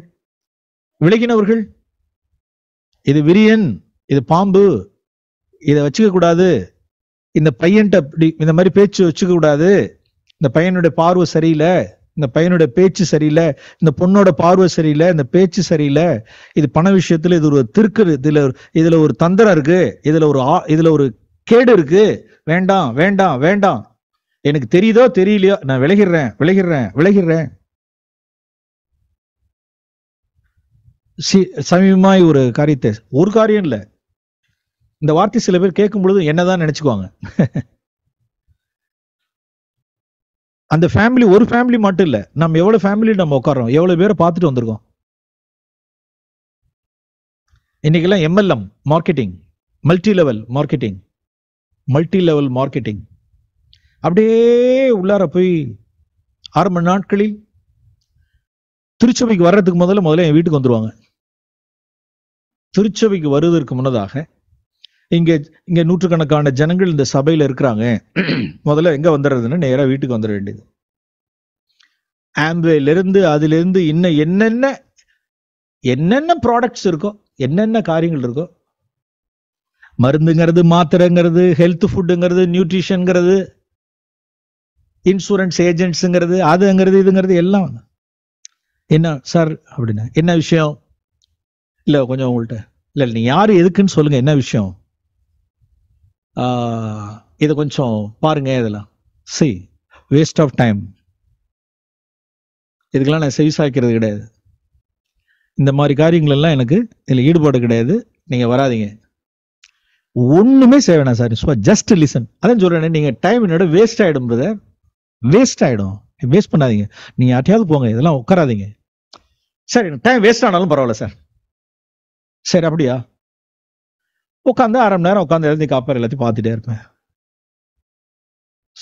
விலகினவர்கள். இது விரியன், இது பாம்பு, இதை வச்சுக்க கூடாது, இந்த பையன்ட்ட இப்படி இந்த மாதிரி பேச்சு வச்சுக்க கூடாது, இந்த பையனுடைய பார்வை சரியில்லை, இந்த பையனுடைய பேச்சு சரியில்லை, இந்த பொண்ணோட பார்வை சரியில்லை, இந்த பேச்சு சரியில்லை, இது பண விஷயத்துல இது ஒரு திருக்கு, இதுல இதுல ஒரு தந்திரம் இருக்கு, இதுல ஒரு இதுல ஒரு கேடு இருக்கு, வேண்டாம் வேண்டாம் வேண்டாம், எனக்கு தெரியுதோ தெரியலையோ நான் விலகிடுறேன் விலகிடுறேன் விலகிடுறேன். சமீபமாய் ஒரு காரியத்தை, ஒரு காரியம் இல்ல, இந்த வார்த்தை சில பேர் கேட்கும் பொழுது என்னதான் நினைச்சுக்குவாங்க, அந்த ஃபேமிலி ஒரு ஃபேமிலி மட்டும் இல்ல, நம்ம எவ்வளவு ஃபேமிலி நம்ம உட்காரோம், எவ்வளவு பேரை பார்த்துட்டு வந்திருக்கோம். இன்னைக்கெல்லாம் MLM marketing, multi level marketing, multi level marketing அப்படியே உள்ளார போய். ஆறு மணி நாட்களில் திருச்சபைக்கு வர்றதுக்கு முதல்ல முதல்ல என் வீட்டுக்கு வந்துருவாங்க. திருச்சபைக்கு வருவதற்கு முன்னதாக இங்க இங்க நூற்றுக்கணக்கான ஜனங்கள் இந்த சபையில இருக்காங்க. முதல்ல எங்க வந்திருதுன்னு நேரா வீட்டுக்கு வந்துட வேண்டியது. ஆம்பேல இருந்து அதுல இருந்து இன்னும் என்னென்ன என்னென்ன ப்ராடக்ட்ஸ் இருக்கோ, என்னென்ன காரியங்கள் இருக்கோ, மருந்துங்கிறது, மாத்திரைங்கிறது, ஹெல்த் ஃபுட்டுங்கிறது, நியூட்ரிஷன்ங்கிறது, இன்சூரன்ஸ் ஏஜென்ட்ஸுங்கிறது, அதுங்கிறது இதுங்கிறது எல்லாம். என்ன சார் அப்படின்னா என்ன விஷயம்? இல்லை கொஞ்சம் உங்கள்கிட்ட இல்லை நீ யார் எதுக்குன்னு சொல்லுங்க, என்ன விஷயம், இதை கொஞ்சம் பாருங்க. இதெல்லாம் சி வேஸ்ட் ஆஃப் டைம். இதுக்கெல்லாம் நான் செவிசாய்க்கிறது கிடையாது. இந்த மாதிரி காரியங்கள் எல்லாம் எனக்கு இதில் ஈடுபாடு கிடையாது. நீங்கள் வராதிங்க, ஒண்ணுமே செய்ய வேணாம் சார், சும்மா ஜஸ்ட் லிசன். அதான் சொல்றேன், நீங்க டைம் என்னோட வேஸ்ட் ஆயிடும் பிரதர், வேஸ்ட் ஆயிடும். வேஸ்ட் பண்ணாதீங்க, நீங்க யார்ட்டையாவது போங்க, இதெல்லாம் உட்காராதீங்க. சார் எனக்கு டைம் வேஸ்ட் ஆனாலும் பரவாயில்ல சார். சரி அப்படியா, உட்காந்து அரை மணி நேரம் உட்காந்து எழுதி காப்பார் எல்லாத்தையும் பார்த்துட்டே இருப்பேன்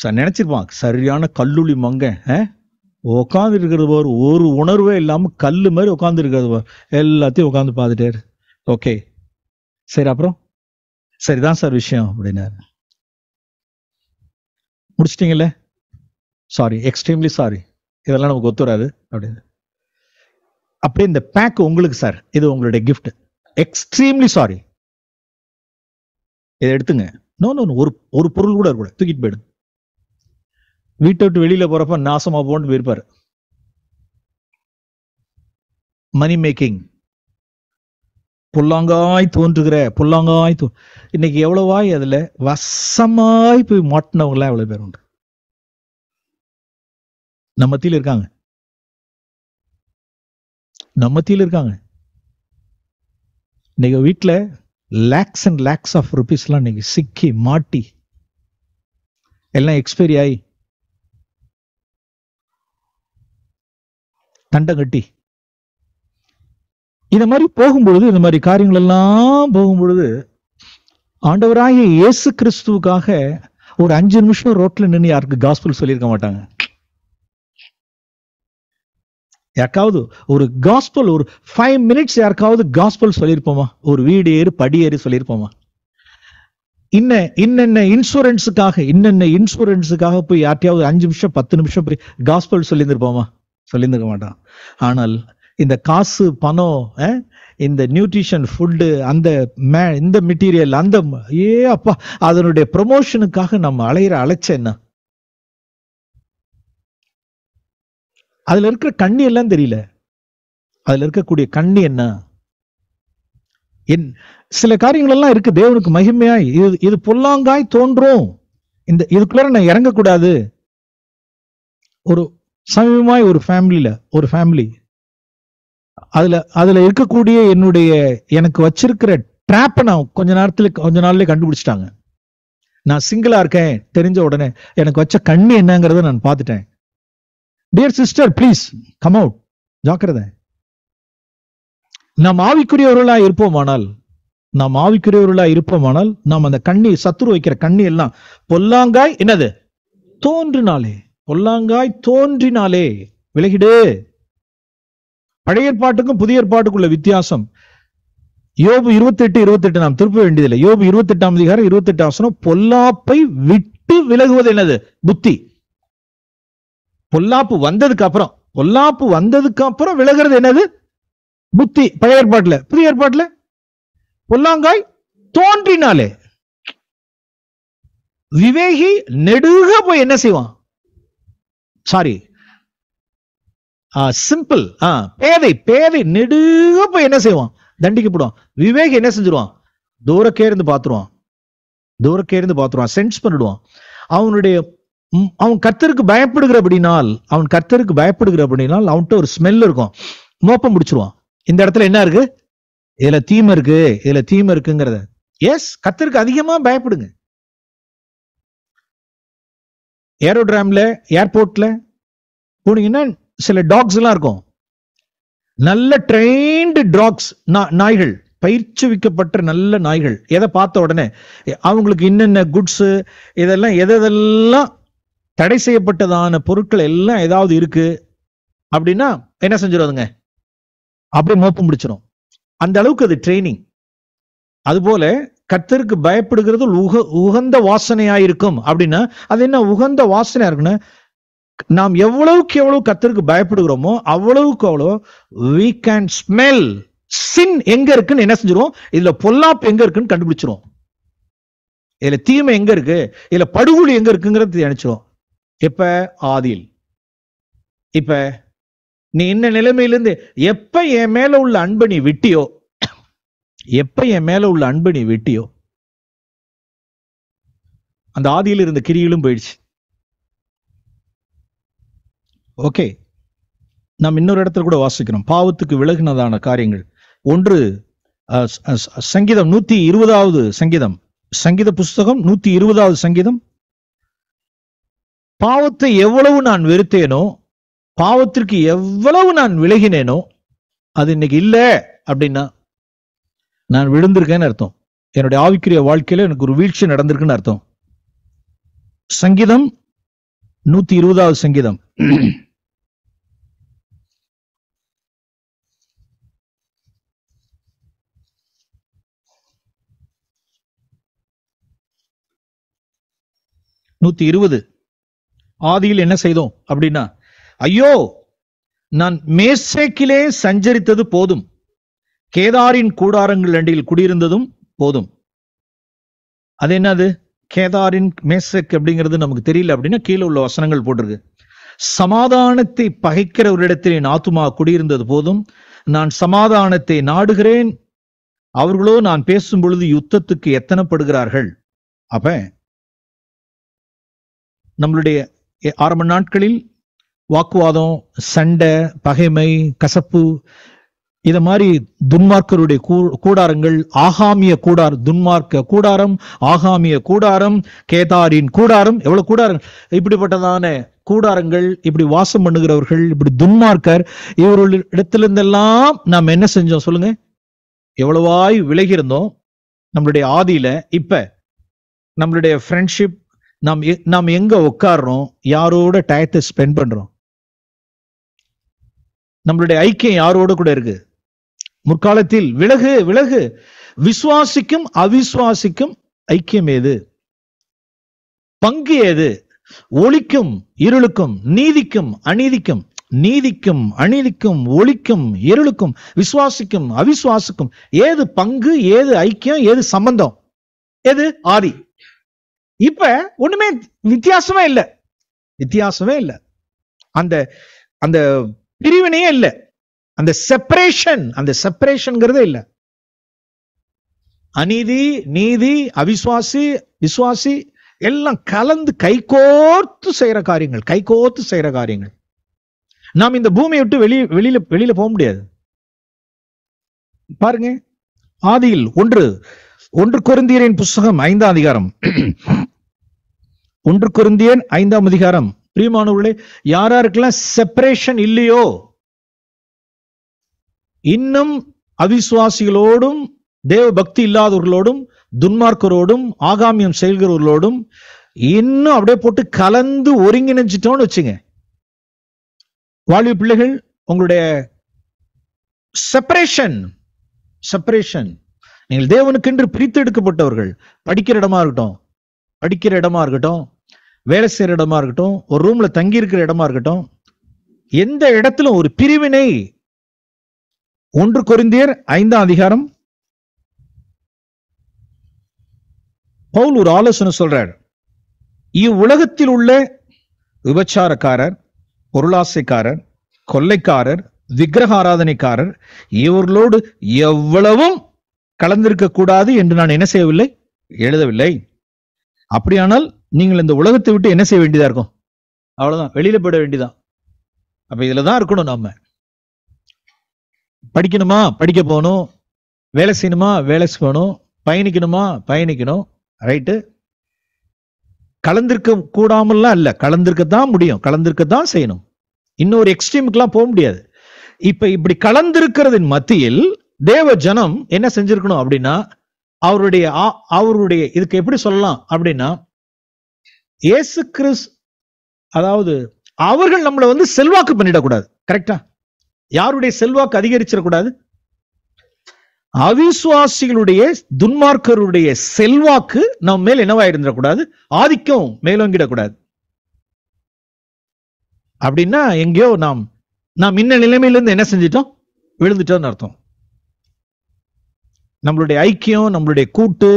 சார். நினைச்சிருப்பான் சரியான கல்லுளி மங்க உட்காந்து இருக்கிறது பாரு, ஒரு உணர்வே இல்லாம கல்லு மாதிரி உட்காந்து இருக்கிறது பாரு, எல்லாத்தையும் உட்காந்து பார்த்துட்டே இரு. ஓகே சரி, அப்புறம் சரிதான் சார் விஷயம் அப்படின்னாரு. முடிச்சிட்டீங்கல்ல? சாரி, எக்ஸ்ட்ரீம்லி சாரி, இதெல்லாம் நமக்கு ஒத்துறாது அப்படின்னு. அப்படியே இந்த பேக் உங்களுக்கு சார், இது உங்களுடைய கிஃப்ட். எக்ஸ்ட்ரீம்லி சாரி, இதை எடுத்துங்க. நோ நோ, ஒரு ஒரு பொருள் கூட இருக்கூடாது, தூக்கிட்டு போயிடும். வீட்டை விட்டு வெளியில போறப்ப நாசமா போன்னு போயிருப்பாரு. மணி மேக்கிங் புல்லாங்காய் தோன்றுகிற புல்லாங்காய் தோ இன்னைக்கு எவ்வளவாய் அதுல வசமாய் போய் மாட்டினவங்களாம் எவ்வளவு பேர் உண்டு நம்ம தீல இருக்காங்க, நம்ம தீல இருக்காங்க. இன்னைக்கு வீட்டுல lakhs and lakhs of rupees எல்லாம் இன்னைக்கு சிக்கி மாட்டி எல்லாம் எக்ஸ்பைரி ஆகி தண்டம் கட்டி இந்த மாதிரி போகும்பொழுது, இந்த மாதிரி காரியங்கள் எல்லாம் போகும்பொழுது, ஆண்டவராகிய இயேசு கிறிஸ்துவுக்காக ஒரு அஞ்சு நிமிஷம் ரோட்ல நின்று யாருக்கு காஸ்பல் சொல்லியிருக்க மாட்டாங்க. யாருக்காவது ஒரு காஸ்பல் ஒரு ஃபைவ் மினிட்ஸ் யாருக்காவது காஸ்பல் சொல்லியிருப்போமா? ஒரு வீடு ஏறு படி ஏறி சொல்லியிருப்போமா? இன்ன இன்னென்ன இன்சூரன்ஸுக்காக இன்னென்ன இன்சூரன்ஸுக்காக போய் யார்ட்டையாவது அஞ்சு நிமிஷம் பத்து நிமிஷம் போய் காஸ்பல் சொல்லியிருந்திருப்போமா? சொல்லியிருந்திருக்க மாட்டான். ஆனால் இந்த காசு பணம், இந்த நியூட்ரிஷன் ஃபுட்டு, அந்த மே இந்த மெட்டீரியல், அந்த ஏ அப்பா அதனுடைய ப்ரொமோஷனுக்காக நம்ம அலையிற அலைச்ச என்ன, அதுல இருக்கிற கண்ணி எல்லாம் தெரியல. அதுல இருக்கக்கூடிய கண்ணி என்ன, என் சில காரியங்கள் எல்லாம் இருக்கு தேவனுக்கு மகிமையாய். இது இது பொல்லாங்காய் தோன்றும், இந்த இதுக்குள்ள நான் இறங்கக்கூடாது. ஒரு சமயமாய் ஒரு ஃபேமிலியில ஒரு ஃபேமிலி அதுல அதுல இருக்கக்கூடிய என்னுடைய எனக்கு வச்சிருக்கிற ட்ராப்பை நான் கொஞ்ச நேரத்துல கொஞ்ச நாள்லயே கண்டுபிடிச்சிட்டாங்க. நான் சிங்கிளா இருக்கேன் தெரிஞ்ச உடனே எனக்கு வச்ச கண்ணி என்னங்கிறத நான் பார்த்துட்டேன். Dear sister please come out. ஜாக்கிரத, நாம் ஆவிக்குரியவர்களா இருப்போமானால் நாம் ஆவிக்குரியவர்களா இருப்போமானால் நாம் அந்த கண்ணி சத்துரு வைக்கிற கண்ணி எல்லாம் பொல்லாங்காய் என்னது தோன்றினாலே பொல்லாங்காய் தோன்றினாலே விலகிடு. பழைய ஏற்பாட்டுக்கும் புதிய ஏற்பாட்டுக்குள்ள வித்தியாசம். யோபு இருபத்தி எட்டு இருபத்தி எட்டு நாம் திருப்ப வேண்டியதில்லை. யோபு இருபத்தி எட்டாம் அதிகாரம் இருபத்தி எட்டு ஆசனம், பொல்லாப்பை விட்டு விலகுவது என்னது புத்தி. பொல்லாப்பு வந்ததுக்கு அப்புறம் பொல்லாப்பு வந்ததுக்கு அப்புறம் விலகிறது என்னது புத்தி. பழைய ஏற்பாட்டுல புதிய ஏற்பாட்டுல பொல்லாங்காய் தோன்றினாலே விவேகி நெடுக போய் என்ன செய்வான்? சாரி சிம்பிள் பேதை பேதை நெடுக போய் என்ன செய்வான்? தண்டிக்கப்படுவான். விவேகி என்ன செஞ்சிருவான்? தூரக்கே இருந்து பாத்துருவான், தூரக்கே இருந்து பாத்துருவான், சென்ஸ் பண்ணிடுவான். அவனுடைய அவன் கர்த்தருக்கு பயப்படுகிற அப்படினால் அவன் கர்த்தருக்கு பயப்படுகிற அப்படினால் அவன்கிட்ட ஒரு ஸ்மெல் இருக்கும், மோப்பம் பிடிச்சிருவான். இந்த இடத்துல என்ன இருக்கு? இதுல தீமை இருக்கு, இதுல தீமை இருக்குங்கிறத. எஸ், கர்த்தருக்கு அதிகமா பயப்படுங்க. ஏரோட்ராம்ல ஏர்போர்ட்ல போனீங்கன்னா சில டாக்ஸ் எல்லாம் இருக்கும், நல்ல ட்ரெயின்டு டாக்ஸ், நாய்கள், பயிற்சிக்கப்பட்ட நல்ல நாய்கள். எதை பார்த்த உடனே அவங்களுக்கு என்னென்ன குட்ஸ் இதெல்லாம் எதெல்லாம் தடை செய்யப்பட்டதான பொருட்கள் எல்லாம் ஏதாவது இருக்கு அப்படின்னா என்ன செஞ்சிருவாதுங்க? அப்படியே மோப்பம் பிடிச்சிடும். அந்த அளவுக்கு அது ட்ரைனிங். அதுபோல கர்த்தருக்கு பயப்படுகிறது உக உகந்த வாசனையா இருக்கும் அப்படின்னா அது என்ன உகந்த வாசனையா இருக்குன்னா, நாம் எவ்வளவுக்கு எவ்வளவு கர்த்தருக்கு பயப்படுகிறோமோ அவ்வளவுக்கு அவ்வளவு we can smell sin எங்க இருக்குன்னு என்ன செஞ்சிருவோம், இதுல பொல்லாப்பு எங்க இருக்குன்னு கண்டுபிடிச்சிரும், இதுல தீமை எங்க இருக்கு, இதுல படுகொலை எங்க இருக்குங்கிறது நினைச்சிரும். எப்ப ஆதியில், இப்ப நீ என்ன நிலைமையிலிருந்து எப்ப என் மேல உள்ள அன்பை நீ விட்டியோ, எப்ப என் மேல உள்ள அன்பை நீ விட்டியோ அந்த ஆதியில் இருந்த கிரியிலும் போயிடுச்சு. ஓகே, நாம் இன்னொரு இடத்துல கூட வாசிக்கிறோம் பாவத்துக்கு விலகினதான காரியங்கள். ஒன்று சங்கீதம் நூத்தி இருபதாவது சங்கீதம், சங்கீத புஸ்தகம் நூத்தி இருபதாவது சங்கீதம். பாவத்தை எவ்வளவு நான் வெறுத்தேனோ, பாவத்திற்கு எவ்வளவு நான் விலகினேனோ அது இன்னைக்கு இல்லை அப்படின்னா நான் விழுந்திருக்கேன்னு அர்த்தம், என்னுடைய ஆவிக்குரிய வாழ்க்கையில எனக்கு ஒரு வீழ்ச்சி நடந்திருக்குன்னு அர்த்தம். சங்கீதம் நூத்தி இருபதாவது சங்கீதம் நூத்தி இருபது ஆதியில் என்ன செய்தோம் அப்படின்னா, ஐயோ நான் மேசேக்கிலே சஞ்சரித்தது போதும், கேதாரின் கூடாரங்கள் அண்டையில் குடியிருந்ததும் போதும். அது என்னது கேதாரின் மேசேக் அப்படிங்கிறது நமக்கு தெரியல அப்படின்னா கீழே உள்ள வசனங்கள் போட்டிருக்கு, சமாதானத்தை பகைக்கிறவரிடத்தில் என் ஆத்துமா குடியிருந்தது போதும், நான் சமாதானத்தை நாடுகிறேன், அவர்களோ நான் பேசும் பொழுது யுத்தத்துக்கு எத்தனைப்படுகிறார்கள். அப்ப நம்மளுடைய ஆரம்ப நாட்களில் வாக்குவாதம், சண்டை, பகைமை, கசப்பு, இத மாதிரி துன்மார்க்கருடைய கூடாரங்கள், ஆகாமிய கூடார், துன்மார்க்க கூடாரம், ஆகாமிய கூடாரம், கேதாரின் கூடாரம், எவ்வளவு கூடாரங்கள், இப்படிப்பட்டதான கூடாரங்கள், இப்படி வாசம் பண்ணுகிறவர்கள், இப்படி துன்மார்க்கர், இவர்கள் இடத்திலிருந்தெல்லாம் நாம் என்ன செஞ்சோம் சொல்லுங்க, எவ்வளவாய் விலகியிருந்தோம் நம்மளுடைய ஆதியில. இப்ப நம்மளுடைய ஃப்ரெண்ட்ஷிப், நாம் நாம் எங்க உட்கார்றோம், யாரோட டயத்தை ஸ்பெண்ட் பண்றோம், நம்மளுடைய ஐக்கியம் யாரோட கூட இருக்கு. முற்காலத்தில் விலகு விலகு, விசுவாசிக்கும் அவிசுவாசிக்கும் ஐக்கியம் ஏது, பங்கு ஏது, ஒளிக்கும் இருளுக்கும், நீதிக்கும் அநீதிக்கும், நீதிக்கும் அநீதிக்கும், ஒளிக்கும் இருளுக்கும், விசுவாசிக்கும் அவிசுவாசிக்கும் ஏது பங்கு, ஏது ஐக்கியம், ஏது சம்பந்தம், ஏது ஆதி. இப்ப ஒண்ணுமே வித்தியாசமே இல்லை, வித்தியாசமே இல்லை, அந்த அந்த பிரிவினையே இல்லை, அந்த செப்பரேஷன், அந்த செப்பரேஷன்ங்கிறதே இல்லை. அநீதி, நீதி, அவிசுவாசி, விசுவாசி எல்லாம் கலந்து கைகோர்த்து செய்யற காரியங்கள், கைகோர்த்து செய்யற காரியங்கள். நாம் இந்த பூமியை விட்டு வெளியே வெளியில வெளியில போக முடியாது. பாருங்க ஆதியில் ஒன்று ஒன்று கொரிந்தியரின் புஸ்தகம் ஐந்தாம் அதிகாரம், ஒன்று கொரிந்தியர் ஐந்தாம் அதிகாரம். பிரியமானவர்களே, யாராருக்கெல்லாம் செப்பரேஷன் இல்லையோ, இன்னும் அவிசுவாசிகளோடும் தேவ பக்தி இல்லாதவர்களோடும் துன்மார்க்கரோடும் ஆகாமியம் செய்கிறவர்களோடும் இன்னும் அப்படியே போட்டு கலந்து ஒருங்கிணைஞ்சிட்டோம்னு வச்சுங்க, வாலிப பிள்ளைகள் உங்களுடைய செப்பரேஷன், செப்பரேஷன், நீங்கள் தேவனுக்கென்று பிரித்து எடுக்கப்பட்டவர்கள், படிக்கிற இடமா இருக்கட்டும், படிக்கிற இடமா இருக்கட்டும், வேலை செய்யற இடமா இருக்கட்டும், ஒரு ரூம்ல தங்கி இருக்கிற இடமா இருக்கட்டும், எந்த இடத்துல ஒரு பிரிவினை. ஒன்று கொரிந்தியர் ஐந்தாம் அதிகாரம் பவுல் ஒரு ஆலோசனை சொல்றார், இவ்வுலகத்தில் உள்ள விபச்சாரக்காரர், பொருளாசைக்காரர், கொள்ளைக்காரர், விக்கிரக ஆராதனைக்காரர் இவர்களோடு எவ்வளவும் கலந்திருக்க கூடாது என்று நான் என்ன செய்யவில்லை, எழுதவில்லை. அப்படியானால் நீங்கள் இந்த உலகத்தை விட்டு என்ன செய்ய வேண்டியதா இருக்கும், அவ்வளவுதான், வெளியில போயிட வேண்டியதான். அப்ப இதுலதான் இருக்கணும், நாம படிக்கணுமா படிக்க போகணும், வேலை செய்யணுமா வேலை செய்யணும், பயணிக்கணுமா பயணிக்கணும், ரைட்டு. கலந்திருக்க கூடாமல்லாம் இல்ல, கலந்திருக்கத்தான் முடியும், கலந்திருக்கத்தான் செய்யணும், இன்னொரு எக்ஸ்ட்ரீமுக்குலாம் போக முடியாது. இப்ப இப்படி கலந்திருக்கிறதின் மத்தியில் தேவ ஜனம் என்ன செஞ்சிருக்கணும் அப்படின்னா, அவருடைய அவருடைய இதுக்கு எப்படி சொல்லலாம் அப்படின்னா, இயேசு கிறிஸ்து, அதாவது அவர்கள் நம்மளை வந்து செல்வாக்கு பண்ணிடக்கூடாது, கரெக்டா, யாருடைய செல்வாக்கு அதிகரிச்சிடக்கூடாது, அவிசுவாசிகளுடைய துன்மார்க்கருடைய செல்வாக்கு நம் மேல் என்னவாயிருந்திடக்கூடாது, ஆதிக்கம் மேலோங்கிடக்கூடாது. அப்படின்னா எங்கேயோ நாம் நாம் இன்ன நிலைமையிலிருந்து என்ன செஞ்சிட்டோம், விழுந்துட்டோம்னு அர்த்தம். நம்மளுடைய ஐக்கியம், நம்மளுடைய கூட்டு,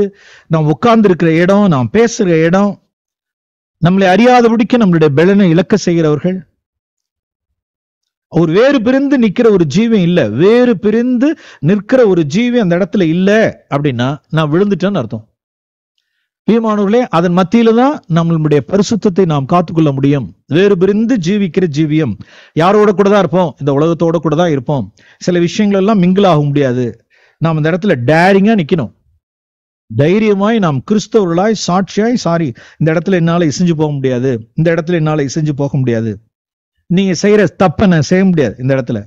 நாம் உட்கார்ந்து இருக்கிற இடம், நாம் பேசுகிற இடம் நம்மளை அறியாதபடிக்கு நம்மளுடைய பலனை இழக்க செய்கிறவர்கள். ஒரு வேறு பிரிந்து நிற்கிற ஒரு ஜீவியம் இல்லை, வேறு பிரிந்து நிற்கிற ஒரு ஜீவியம் அந்த இடத்துல இல்லை அப்படின்னா நான் விழுந்துட்டேன்னு அர்த்தம். பிரியமானவர்களே, அதன் மத்தியில தான் நம்மளுடைய பரிசுத்தத்தை நாம் காத்துக்கொள்ள முடியும். வேறு பிரிந்து ஜீவிக்கிற ஜீவியம் யாரோட கூட தான் இருப்போம், இந்த உலகத்தோட கூட தான் இருப்போம். சில விஷயங்கள் எல்லாம் மிங்கிள் ஆக முடியாது. நாம் அந்த இடத்துல டேரிங்கா நிக்கணும். தைரியமாய் நாம் கிறிஸ்தவர்களாய் சாட்சியாய், சாரி இந்த இடத்துல என்னால இசைஞ்சு போக முடியாது, இந்த இடத்துல என்னால இசைஞ்சு போக முடியாது, நீங்க செய்யற தப்ப நான் செய்ய முடியாது, இந்த இடத்துல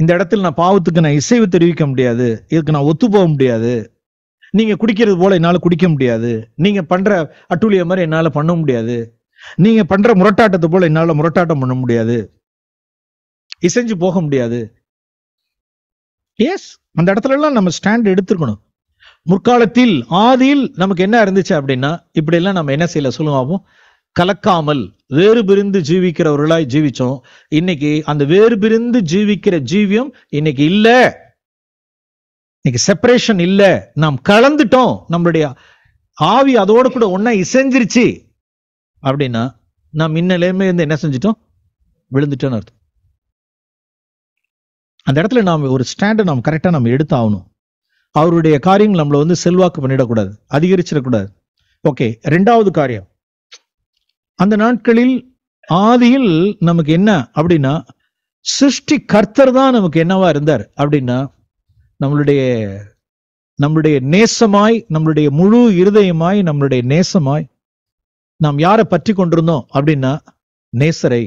இந்த இடத்துல நான் பாவத்துக்கு நான் இசைவு தெரிவிக்க முடியாது, இதுக்கு நான் ஒத்து போக முடியாது, நீங்க குடிக்கிறது போல என்னால குடிக்க முடியாது, நீங்க பண்ற அட்டூழிய மாதிரி என்னால பண்ண முடியாது, நீங்க பண்ற முரட்டாட்டத்தை போல என்னால முரட்டாட்டம் பண்ண முடியாது, இசைஞ்சு போக முடியாது. எஸ், அந்த இடத்துல எல்லாம் நம்ம ஸ்டாண்ட் எடுத்துருக்கணும். முற்காலத்தில் ஆதியில் நமக்கு என்ன இருந்துச்சு அப்படின்னா இப்படி எல்லாம் நம்ம என்ன செய்யல சொல்லுவோம், கலக்காமல் வேறு பிரிந்து ஜீவிக்கிறவர்களாய் ஜீவிச்சோம். இன்னைக்கு அந்த வேறு பிரிந்து ஜீவிக்கிற ஜீவியம் இன்னைக்கு இல்ல, இன்னைக்கு செப்பரேஷன் இல்ல, நாம் கலந்துட்டோம், நம்மளுடைய ஆவி அதோட கூட ஒன்னா இசைஞ்சிருச்சு அப்படின்னா நாம் இன்னிலேயுமே இருந்து என்ன செஞ்சிட்டோம், விழுந்துட்டோம்னு அர்த்தம். அந்த இடத்துல நாம் ஒரு ஸ்டாண்டை நாம் கரெக்டா நம்ம எடுத்து ஆகணும். அவருடைய காரியங்கள் நம்மளை வந்து செல்வாக்கு பண்ணிடக்கூடாது, அதிகரிச்சிடக்கூடாது. ஓகே, ரெண்டாவது காரியம், அந்த நாட்களில் ஆதியில் நமக்கு என்ன அப்படின்னா சிருஷ்டி கர்த்தர் தான் நமக்கு என்னவா இருந்தார் அப்படின்னா நம்மளுடைய நம்மளுடைய நேசமாய், நம்மளுடைய முழு இருதயமாய், நம்மளுடைய நேசமாய் நாம் யாரை பற்றி கொண்டிருந்தோம் அப்படின்னா நேசரை,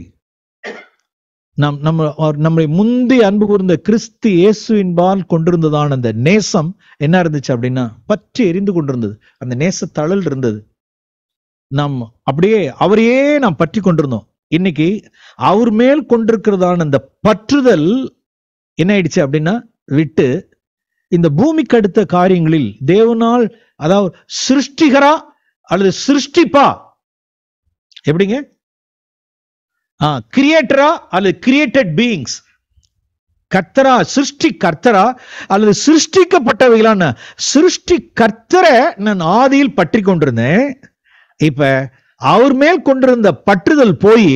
நம் நம்ம நம்முடைய முந்தைய அன்பு கூர்ந்த கிறிஸ்து இயேசுவின்பால் கொண்டிருந்ததான அந்த நேசம் என்ன இருந்துச்சு அப்படின்னா பற்றி எரிந்து கொண்டிருந்தது. அந்த நேச தழல் இருந்தது. நாம் அப்படியே அவரையே நாம் பற்றி கொண்டிருந்தோம். இன்னைக்கு அவர் மேல் கொண்டிருக்கிறதான அந்த பற்றுதல் என்ன ஆயிடுச்சு அப்படின்னா விட்டு இந்த பூமிக்கு அடுத்த காரியங்களில் தேவனால், அதாவது சிருஷ்டிகரா அல்லது சிருஷ்டிப்பா, எப்படிங்க, ஆஹ் கிரியேட்டரா அல்லது கிரியேட்டட் பீயிங்ஸ், கர்த்தரா சிருஷ்டி கர்த்தரா அல்லது சிருஷ்டிக்கப்பட்டவைகளான சிருஷ்டி கர்த்தரை நான் ஆதியில் பற்றி கொண்டிருந்தேன். இப்ப அவர் மேல் கொண்டிருந்த பற்றுதல் போய்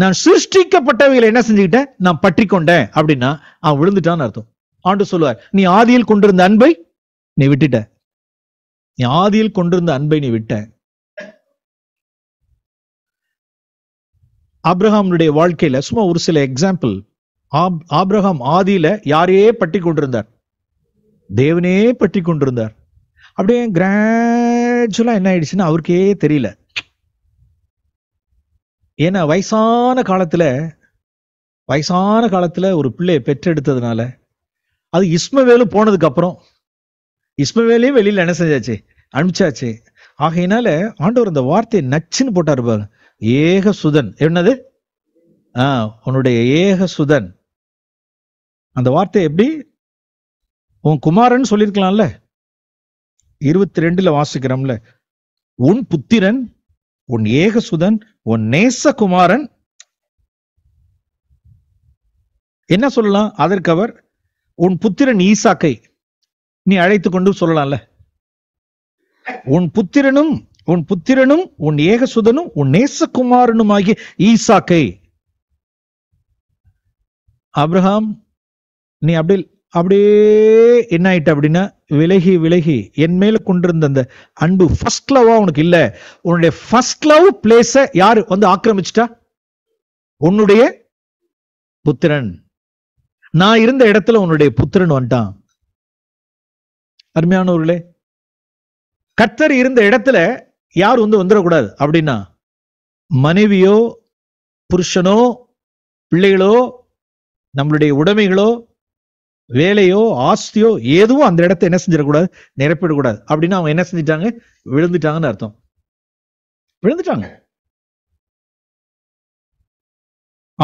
நான் சிருஷ்டிக்கப்பட்டவைகளை என்ன செஞ்சுக்கிட்டேன், நான் பற்றி கொண்டேன் அப்படின்னா அவன் விழுந்துட்டான்னு அர்த்தம். ஆண்டு சொல்லுவார், நீ ஆதியில் கொண்டிருந்த அன்பை நீ விட்டுட்ட, நீ ஆதியில் கொண்டிருந்த அன்பை நீ விட்ட. ஆபிரகாமுடைய வாழ்க்கையில சும்மா ஒரு சில எக்ஸாம்பிள். ஆபிரகாம் ஆதியில யாரையே பற்றி கொண்டிருந்தார், தேவனையே பற்றி கொண்டிருந்தார். அப்படியே கிராஜுவலா என்ன ஆயிடுச்சுன்னா அவருக்கே தெரியல. ஏன்னா வயசான காலத்துல வயசான காலத்துல ஒரு பிள்ளையை பெற்றெடுத்ததுனால, அது இஸ்மவேலு போனதுக்கு அப்புறம் இஸ்மவேலையும் வெளியில என்ன செஞ்சாச்சு, அனுப்பிச்சாச்சு. ஆகையினால ஆண்டவர் அந்த வார்த்தையை நச்சுன்னு போட்டா இருப்பாங்க, ஏக சுதன். என்னது ஆஹ் உன்னுடைய ஏக சுதன். அந்த வார்த்தை எப்படி, உன் குமாரன் சொல்லியிருக்கலாம்ல, இருபத்தி ரெண்டுல வாசிக்கிறோம்ல, உன் புத்திரன், உன் ஏக சுதன், உன் நேச குமாரன். என்ன சொல்லலாம் அதற்கு, அவர் உன் புத்திரன் ஈசாக்கை நீ அழைத்து கொண்டு சொல்லலாம்ல, உன் புத்திரனும் உன் புத்திரனும் உன் ஏகசுதனும் உன் நேசகுமாரனும் ஆகிய ஈசாக்கை. ஆபிரகாம் நீ அப்படி அப்படியே என்ன ஆயிட்ட அப்படின்னா விலகி விலகி என் மேல கொண்டிருந்த அந்த அன்பு ஃபர்ஸ்ட் லவ்வா உனக்கு இல்ல. உன்னுடைய ஃபர்ஸ்ட் லவ் பிளேஸ யாரு வந்து ஆக்கிரமிச்சுட்டா, உன்னுடைய புத்திரன். நான் இருந்த இடத்துல உன்னுடைய புத்திரன் வந்துட்டான். அருமையானவர்களே, கர்த்தர் இருந்த இடத்துல யார் வந்து வந்துடக்கூடாது அப்படின்னா மனைவியோ புருஷனோ பிள்ளைகளோ நம்மளுடைய உடைமைகளோ வேலையோ ஆஸ்தியோ எதுவும் அந்த இடத்த என்ன செஞ்சிடக்கூடாது, நிரப்பிடக்கூடாது. அப்படின்னு அவங்க என்ன செஞ்சிட்டாங்க, விழுந்துட்டாங்கன்னு அர்த்தம், விழுந்துட்டாங்க.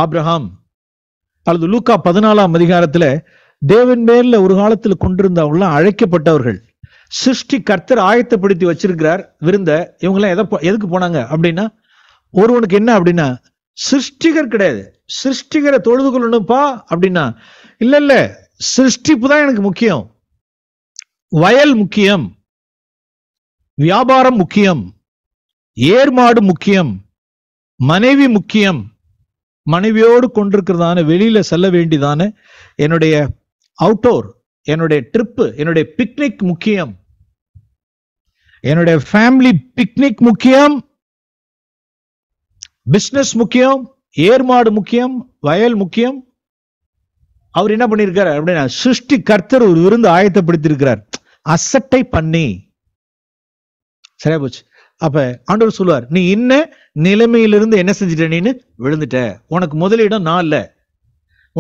ஆபிரகாம் அல்லது லூக்கா பதினாலாம் அதிகாரத்துல தேவன் மேல ஒரு காலத்தில் கொண்டிருந்தவங்க எல்லாம் அழைக்கப்பட்டவர்கள். சிருஷ்டி கர்த்தர் ஆயத்தப்படுத்தி வச்சிருக்கிறார் விருந்த. இவங்க எல்லாம் எதை எதுக்கு போனாங்க அப்படின்னா, ஒருவனுக்கு என்ன அப்படின்னா சிருஷ்டிகர் கிடையாது, சிருஷ்டிகரை தொழுது கொள்ளணும்ப்பா அப்படின்னா இல்ல இல்ல சிருஷ்டிப்பு தான் எனக்கு முக்கியம், வயல் முக்கியம், வியாபாரம் முக்கியம், ஏர்மாடு முக்கியம், மனைவி முக்கியம், மனைவியோடு கொண்டிருக்கிறதான வெளியில செல்ல வேண்டியதான என்னுடைய அவுட்டோர், என்னுடைய ட்ரிப்பு, என்னுடைய பிக்னிக் முக்கியம், என்னுடைய ஃபேமிலி பிக்னிக் முக்கியம், பிஸ்னஸ் முக்கியம், ஏர்மாடு முக்கியம், வயல் முக்கியம். அவர் என்ன பண்ணியிருக்கார் அப்படின்னா சிருஷ்டி கர்த்தர் ஒரு விருந்து ஆயத்தப்படுத்தியிருக்கிறார், அசட்டை பண்ணி சரியா போச்சு. அப்ப ஆண்டவர் சொல்லுவார், நீ இன்ன நிலைமையிலிருந்து என்ன செஞ்சிட்ட, நீன்னு விழுந்துட்ட, உனக்கு முதலிடம் நான் இல்ல,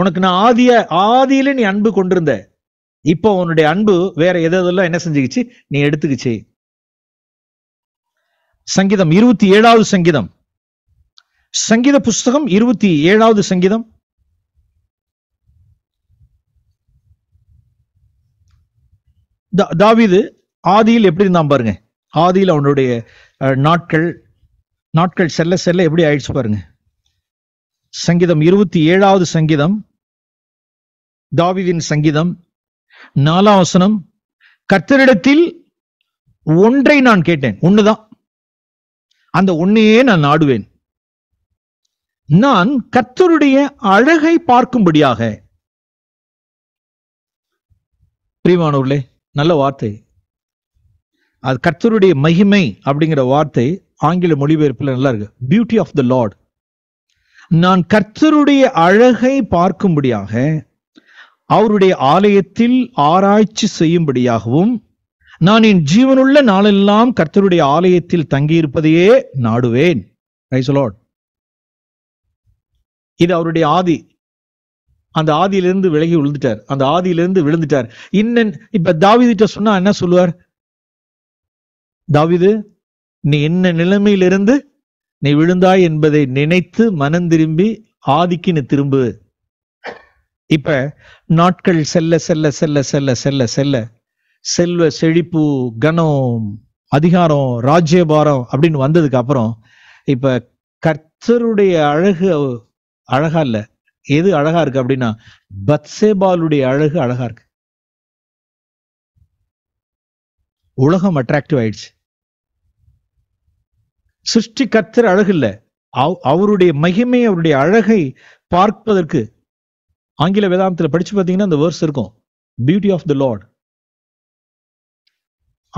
உனக்கு நான் ஆதிய ஆதியில நீ அன்பு கொண்டிருந்த, இப்போ உன்னுடைய அன்பு வேற எதெல்லாம் என்ன செஞ்சுக்கிச்சு, நீ எடுத்துக்கிச்சு. சங்கீதம் இருபத்தி ஏழாவது சங்கீதம், சங்கீத புஸ்தகம் இருபத்தி ஏழாவது சங்கீதம், தாவீது ஆதியில் எப்படி இருந்தான் பாருங்க, ஆதியில் அவனுடைய நாட்கள் நாட்கள் செல்ல செல்ல எப்படி ஆயிடுச்சு பாருங்க. சங்கீதம் இருபத்தி ஏழாவது சங்கீதம், தாவீதின் சங்கீதம், நாலாம் வசனம். கர்த்தரிடத்தில் ஒன்றை நான் கேட்டேன், ஒண்ணுதான், அந்த ஒன்னையே நான் நாடுவேன், நான் கர்த்தருடைய அழகை பார்க்கும்படியாக. பிரியமானவர்களே, நல்ல வார்த்தை அது, கர்த்தருடைய மகிமை அப்படிங்கிற வார்த்தை ஆங்கில மொழிபெயர்ப்புல நல்லா இருக்கு, பியூட்டி ஆஃப் த லார்ட். நான் கர்த்தருடைய அழகை பார்க்கும்படியாக அவருடைய ஆலயத்தில் ஆராய்ச்சி செய்யும்படியாகவும் நான் என் ஜீவனுள்ள நாளெல்லாம் கர்த்தருடைய ஆலயத்தில் தங்கியிருப்பதையே நாடுவேன். Praise the Lord. இது அவருடைய ஆதி, அந்த ஆதியிலிருந்து விலகி விழுந்துட்டார், அந்த ஆதியிலிருந்து விழுந்துட்டார். இன்னும் இப்ப தாவீதிட்ட சொன்னா என்ன சொல்லுவார், தாவீது நீ என்ன நிலைமையிலிருந்து நீ விழுந்தாய் என்பதை நினைத்து மனம் திரும்பி ஆதிக்கு நீ திரும்பு. இப்ப நாட்கள் செல்ல செல்ல செல்ல செல்ல செல்ல செல்ல செல்வ செழிப்பு, கனம், அதிகாரம், ராஜ்யபாரம் அப்படின்னு வந்ததுக்கு அப்புறம் இப்ப கர்த்தருடைய அழகு அழகா இல்ல, எது அழகா இருக்கு அப்படின்னா பத்சேபாளுடைய அழகு அழகா இருக்கு. உலகம் அட்ராக்டிவ் ஆயிடுச்சு. சிருஷ்டி கர்த்தர் அழகு இல்ல, அவருடைய மகிமை, அவருடைய அழகை பார்ப்பதற்கு. ஆங்கில வேதாந்தத்துல படிச்சு பாத்தீங்கன்னா அந்த வேர்ஸ் இருக்கும், பியூட்டி ஆஃப் த லார்ட்.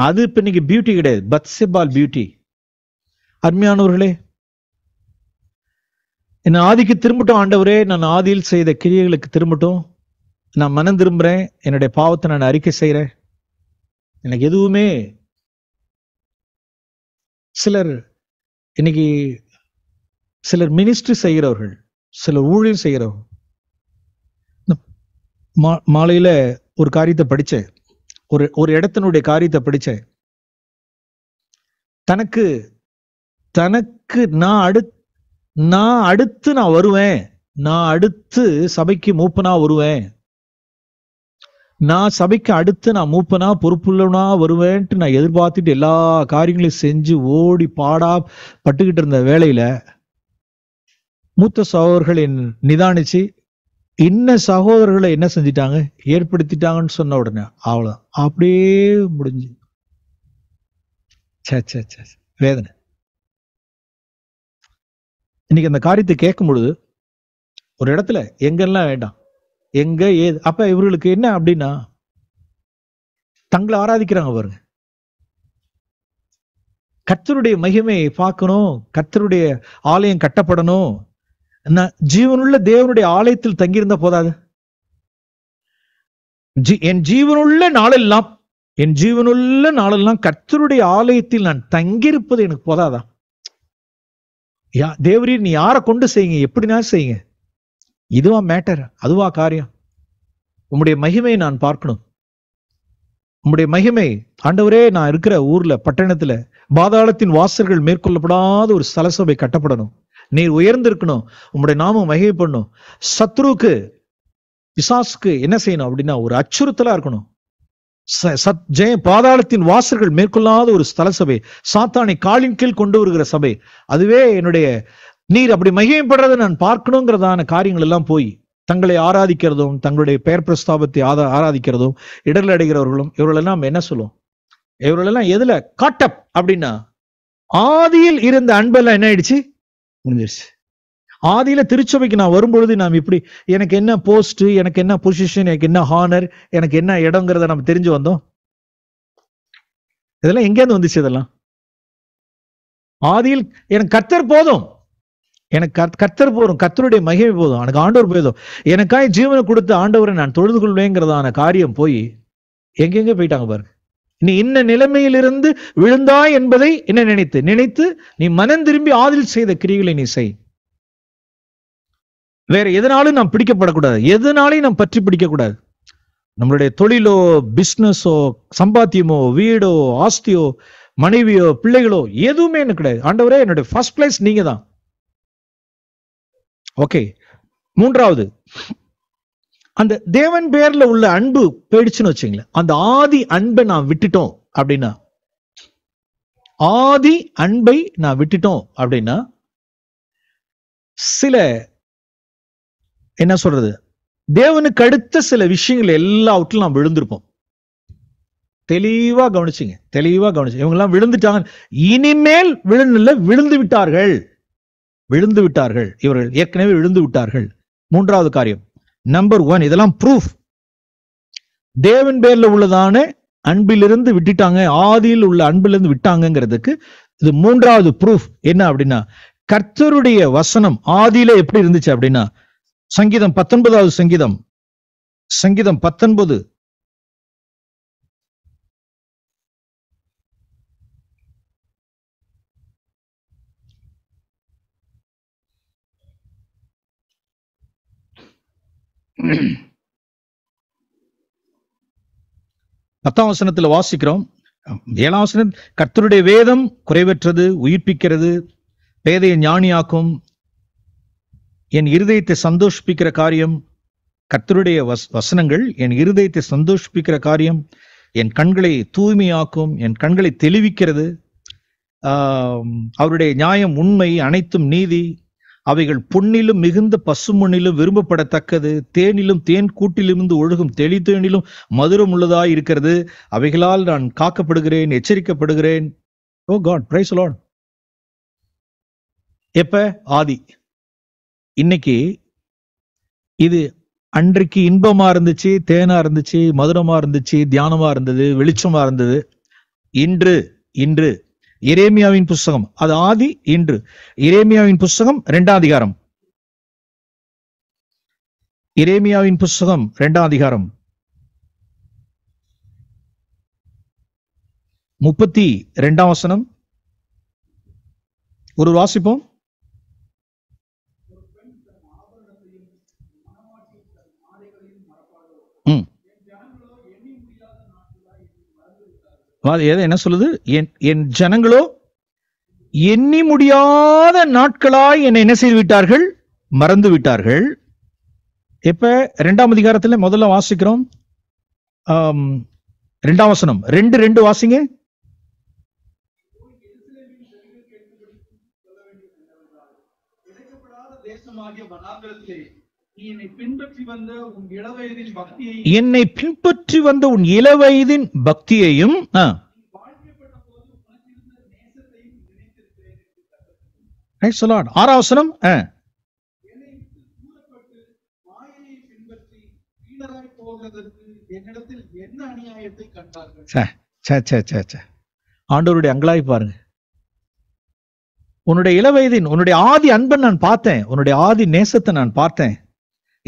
அது இப்ப இன்னைக்கு பியூட்டி கிடையாது, பத்சேபால் பியூட்டி. அருமையானவர்களே, என்ன ஆதிக்கு திரும்பட்டும் ஆண்டவரே, நான் ஆதியில் செய்த கிரியைகளுக்கு திரும்பட்டும், நான் மனம் திரும்புறேன், என்னுடைய பாவத்தை நான் அறிக்கை செய்கிறேன். எனக்கு எதுவுமே சிலர் இன்னைக்கு சிலர் மினிஸ்ட்ரி செய்கிறவர்கள், சிலர் ஊழியம் செய்கிறவர்கள். மா மாலையில ஒரு காரியத்தை படித்தேன், ஒரு ஒரு இடத்தினுடைய காரியத்தை படித்தேன். தனக்கு தனக்கு நான் அடுத்த நான் அடுத்து நான் வருவேன், நான் அடுத்து சபைக்கு மூப்பனா வருவேன், நான் சபைக்கு அடுத்து நான் மூப்பனா பொறுப்புள்ளவனா வருவேன்ட்டு நான் எதிர்பார்த்துட்டு எல்லா காரியங்களையும் செஞ்சு ஓடி பாடா பட்டுக்கிட்டு இருந்த வேலையில மூத்த சகோதரர்களை நிதானிச்சு இன்ன சகோதரர்களை என்ன செஞ்சிட்டாங்க, ஏற்படுத்திட்டாங்கன்னு சொன்ன உடனே அவ்வளவுதான், அப்படியே முடிஞ்சு. சே சே சே வேதனை. இன்னைக்கு அந்த காரியத்தை கேட்கும் பொழுது ஒரு இடத்துல எங்கெல்லாம் வேண்டாம், எங்க ஏது, அப்ப இவர்களுக்கு என்ன அப்படின்னா தங்களை ஆராதிக்கிறாங்க பாருங்க. கர்த்தருடைய மகிமையை பார்க்கணும், கர்த்தருடைய ஆலயம் கட்டப்படணும், ஜீவனுள்ள தேவனுடைய ஆலயத்தில் தங்கியிருந்த போதாது. என் ஜீவனுள்ள நாளெல்லாம் என் ஜீவனுள்ள நாளெல்லாம் கர்த்தருடைய ஆலயத்தில் நான் தங்கியிருப்பது எனக்கு போதாதான். யா தேவரீர், நீ யாரை கொண்டு செய்யுங்க, எப்படின்னா செய்யுங்க, இதுவா மேட்டர், அதுவா காரியம், உம்முடைய மகிமையை நான் பார்க்கணும், உம்முடைய மகிமை ஆண்டவரே. நான் இருக்கிற ஊர்ல பட்டணத்துல பாதாளத்தின் வாசல்கள் மேற்கொள்ளப்படாத ஒரு சலசபை கட்டப்படணும், நீர் உயர்ந்திருக்கணும், உம்முடைய நாமம் மகிமை பண்ணும், சத்ருக்கு பிசாசுக்கு என்ன செய்யணும் அப்படின்னா ஒரு அச்சுறுத்தலா இருக்கணும். சத் ஜெய பாதாளத்தின் வாசர்கள் மேற்கொள்ளாத ஒரு ஸ்தல சபை, சாத்தானை காலின் கீழ் கொண்டு வருகிற சபை, அதுவே என்னுடைய நீர் அப்படி மகிமைப்படுறதை நான் பார்க்கணுங்கிறதான காரியங்கள் எல்லாம் போய் தங்களை ஆராதிக்கிறதும் தங்களுடைய பெயர் பிரஸ்தாபத்தை ஆதா ஆராதிக்கிறதும் இடர்கள் அடைகிறவர்களும் இவர்களெல்லாம் நம்ம என்ன சொல்லுவோம், இவர்களெல்லாம் எதுல காட்டப் அப்படின்னா ஆதியில் இருந்த அன்பெல்லாம் என்ன ஆயிடுச்சு, முடிஞ்சிருச்சு. ஆதியில திருச்சபைக்கு நான் வரும்பொழுது நாம் இப்படி எனக்கு என்ன போஸ்ட், எனக்கு என்ன பொசிஷன், எனக்கு என்ன ஹானர், எனக்கு என்ன இடங்கிறத நம்ம தெரிஞ்சு வந்தோம். இதெல்லாம் எங்கேருந்து வந்துச்சு? இதெல்லாம் ஆதியில் எனக்கு கர்த்தர் போதும், எனக்கு கர்த்தர் போதும், கர்த்தருடைய மகிமை போதும், எனக்கு ஆண்டவர் போதும், எனக்காய் ஜீவனை கொடுத்த ஆண்டவரை நான் தொழுது கொள்வேங்கிறதான காரியம் போய் எங்கெங்க போயிட்டாங்க பாருங்க. நீ இன்ன நிலைமையிலிருந்து விழுந்தாய் என்பதை என்ன நினைத்து நினைத்து நீ மனம் திரும்பி ஆதில் செய்த கிரிகளை நீ செய். வேற எதனாலும் நாம் பிடிக்கப்படக்கூடாது, எதனாலையும் நாம் பற்றி பிடிக்கக்கூடாது. நம்மளுடைய தொழிலோ, பிஸ்னஸோ, சம்பாத்தியமோ, வீடோ, ஆஸ்தியோ, மனைவியோ, பிள்ளைகளோ எதுவுமே எனக்கு கிடையாது. ஆண்டவரே என்னுடைய ஃபர்ஸ்ட் பிளேஸ் நீங்க தான். ஓகே, மூன்றாவது அந்த தேவன் பேர்ல உள்ள அன்பு போயிடுச்சுன்னு வச்சுங்களேன். அந்த ஆதி அன்பை நான் விட்டுட்டோம் அப்படின்னா, ஆதி அன்பை நான் விட்டுட்டோம் அப்படின்னா சில என்ன சொல்றது, தேவனுக்கு அடுத்த சில விஷயங்கள் எல்லாவற்றிலும் நாம் விழுந்திருப்போம். தெளிவா கவனிச்சுங்க, தெளிவா கவனிச்சு இவங்க எல்லாம் விழுந்துட்டாங்க, இனிமேல் விழுந்துல விழுந்து விட்டார்கள், விழுந்து விட்டார்கள், இவர்கள் ஏற்கனவே விழுந்து விட்டார்கள். மூன்றாவது காரியம் நம்பர் ஒன், இதெல்லாம் ப்ரூஃப். தேவன் பேர்ல உள்ளதான அன்பிலிருந்து விட்டுட்டாங்க, ஆதியில் உள்ள அன்பிலிருந்து விட்டாங்கிறதுக்கு இது மூன்றாவது ப்ரூஃப். என்ன அப்படின்னா கர்த்தருடைய வசனம் ஆதியில எப்படி இருந்துச்சு அப்படின்னா சங்கீதம் பத்தொன்பதாவது சங்கீதம், சங்கீதம் பத்தொன்பது, பத்தாம் வசனத்துல வாசிக்கிறோம். ஏழாம் வசனம், கர்த்தருடைய வேதம் குறைவற்றது, உயிர்ப்பிக்கிறது, பேதையை ஞானியாக்கும், என் இருதயத்தை சந்தோஷிப்பிக்கிற காரியம். கர்த்தருடைய வஸ் வசனங்கள் என் இருதயத்தை சந்தோஷிப்பிக்கிற காரியம், என் கண்களை தூய்மையாக்கும், என் கண்களை தெளிவிக்கிறது. ஆஹ் அவருடைய நியாயம் உண்மை, அனைத்தும் நீதி, அவைகள் பொன்னிலும் மிகுந்த பசுமொன்னிலும் விரும்பப்படத்தக்கது, தேனிலும் தேன் கூட்டிலிருந்து ஒழுகும் தெளித்தேனிலும் மதுரம் உள்ளதாய் இருக்கிறது, அவைகளால் நான் காக்கப்படுகிறேன், எச்சரிக்கப்படுகிறேன். Oh God, praise Lord. எப்ப? ஆதி. இன்னைக்கு இது அன்றைக்கு இன்பமா இருந்துச்சு, தேனா இருந்துச்சு, மதுரமா இருந்துச்சு, தியானமா இருந்தது, வெளிச்சமா இருந்தது. இன்று இன்று எரேமியாவின் புஸ்தகம், அது ஆதி இன்று எரேமியாவின் புஸ்தகம் இரண்டாம் அதிகாரம், எரேமியாவின் புஸ்தகம் இரண்டாம் அதிகாரம் முப்பத்தி இரண்டாம் வசனம் ஒரு வாசிப்போம். என்ன சொல்லுது? என் ஜனங்களோ எண்ணி முடியாத நாட்களாய் என்னை என்ன செய்து விட்டார்கள், மறந்து விட்டார்கள். இப்ப இரண்டாம் அதிகாரத்துல முதல்ல வாசிக்கிறோம் இரண்டாம் வசனம், ரெண்டு ரெண்டு வாசிங்க. என்னை பின்பற்றி வந்த உன் இளவயதின் பக்தியையும் என்னை பின்பற்றி வந்த உன் இளவயதின் பக்தியையும் ஆராசனம் என்னிடத்தில் என்ன அநியாயத்தை கண்டார்கள். ஆண்டவருடைய அங்கலாய் பாருங்க. உன்னுடைய இளவயதின், உன்னுடைய ஆதி அன்பன் நான் பார்த்தேன், உன்னுடைய ஆதி நேசத்தை நான் பார்த்தேன்,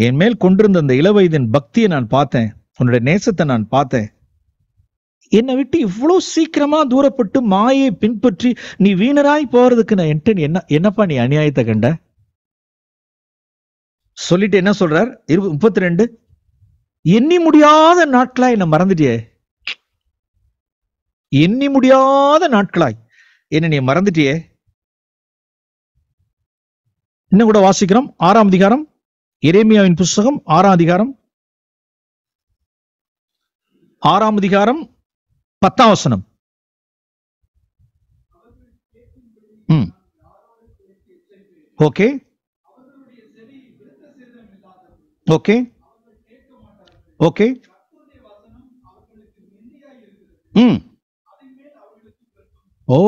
என் மேல் கொண்டிருந்த அந்த இளவயதின் பக்தியை நான் பார்த்தேன், உன்னுடைய நேசத்தை நான் பார்த்தேன். என்னை விட்டு இவ்வளோ சீக்கிரமா தூரப்பட்டு மாயை பின்பற்றி நீ வீணராய் போறதுக்கு நான் என்கிட்ட என்ன என்னப்பா நீ அநியாயத்தை கண்ட சொல்லிட்டு என்ன சொல்றார்? முப்பத்தி ரெண்டு, எண்ணி முடியாத நாட்களாய் என்னை மறந்துட்டியே, எண்ணி முடியாத நாட்களாய் என்ன நீ மறந்துட்டியே. இன்னும் கூட வாசிக்கிறோம் ஆறாம் அதிகாரம், எரேமியாவின் புஸ்தகம் ஆறாம் அதிகாரம் ஆறாம் அதிகாரம் பத்தாம் வசனம். ம் ஓகே ஓகே ஓகே ம் ஓ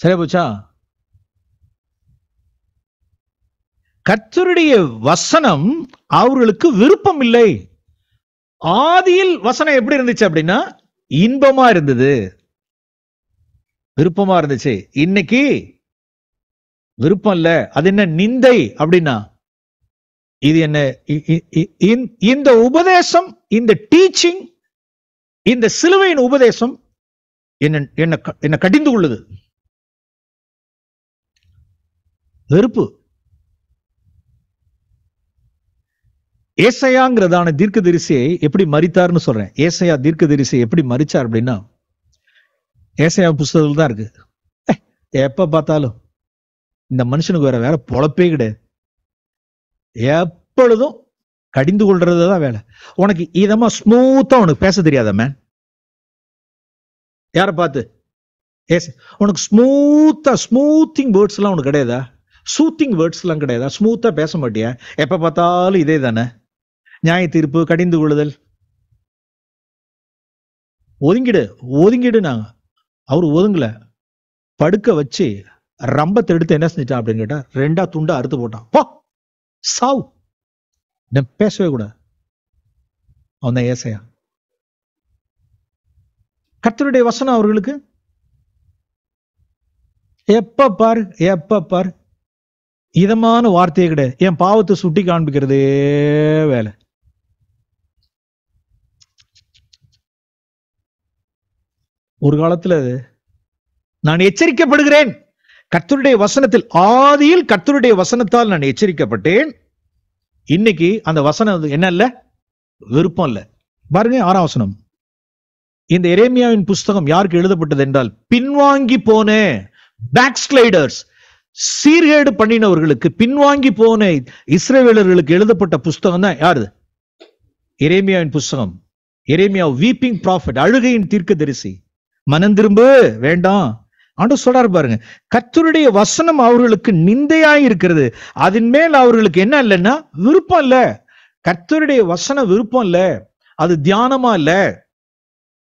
சரியா போச்சா? கர்த்தருடைய வசனம் அவர்களுக்கு விருப்பம் இல்லை. ஆதியில் வசனம் எப்படி இருந்துச்சு அப்படின்னா இன்பமா இருந்தது, விருப்பமா இருந்துச்சு. இன்னைக்கு விருப்பம் இல்ல. அது என்ன நிந்தை அப்படின்னா இது என்ன? இந்த உபதேசம், இந்த டீச்சிங், இந்த சிலுவையின் உபதேசம் என்ன என்ன என்ன கடிந்து கொள்ளுது, வெறுப்பு. ஏசையாங்கிறதான தீர்க்க தரிசியை எப்படி மறித்தார்னு சொல்றேன். ஏசையா தீர்க்க தரிசியை எப்படி மறிச்சார் அப்படின்னா, ஏசையா புஸ்தகத்தில் தான் இருக்கு, எப்ப பார்த்தாலும் இந்த மனுஷனுக்கு வேற வேற பொழப்பே கிடையாது, எப்பொழுதும் கடிந்து கொள்றதுதான் வேலை. உனக்கு இதமா ஸ்மூத்தா உனக்கு பேச தெரியாத மேன், யார பார்த்து ஏச உனக்கு ஸ்மூத்தா ஸ்மூத்திங் வேர்ட்ஸ் எல்லாம் உனக்கு கிடையாதா? சூத்திங் வேர்ட்ஸ் எல்லாம் கிடையாதா? ஸ்மூத்தா பேச மாட்டியா? எப்ப பார்த்தாலும் இதே தானே, நியாய தீர்ப்பு, கடிந்து கொள்ளுதல். ஒதுங்கிடு ஒதுங்கிடு. நாங்க அவரு ஒதுங்கல, படுக்க வச்சு ரம்பத்தை எடுத்து என்ன செஞ்சிட்டான் அப்படின்னு கேட்டா ரெண்டா துண்டா அறுத்து போட்டான். போ சாவு, பேசவே கூடாது. அவன் தான் ஏசையா. கர்த்தருடைய வசனம் அவர்களுக்கு எப்ப பாரு எப்ப பாரு இதமான வார்த்தையே கிடையாது. என் பாவத்தை சுட்டி காண்பிக்கிறதே வேலை. ஒரு காலத்துல நான் எச்சரிக்கப்படுகிறேன், கர்த்தருடைய வசனத்தில், ஆதியில் கர்த்தருடைய வசனத்தால் நான் எச்சரிக்கப்பட்டேன். இன்னைக்கு அந்த வசனம் என்ன இல்ல, விருப்பம் இல்ல. பாருங்க ஆறாம் வசனம். இந்த எரேமியாவின் புஸ்தகம் யாருக்கு எழுதப்பட்டது என்றால் பின்வாங்கி போன பேக்ஸ்லைடர்ஸ், சீர்கேடு பண்ணினவர்களுக்கு, பின்வாங்கி போன இஸ்ரவேலர்களுக்கு எழுதப்பட்ட புஸ்தகம் தான் யாரு? எரேமியாவின் புஸ்தகம். எரேமியா வீப்பிங் ப்ராஃபட், அழுகையின் தீர்க்கதரிசி. மனம் திரும்பு, வேண்டாம். ஆண்டு சொல்றாரு பாருங்க, கர்த்தருடைய வசனம் அவர்களுக்கு நிந்தையாய் இருக்கிறது, அதன் மேல் அவர்களுக்கு என்ன இல்லைன்னா விருப்பம் இல்ல. கர்த்தருடைய வசனம் விருப்பம் இல்ல, அது தியானமா இல்ல.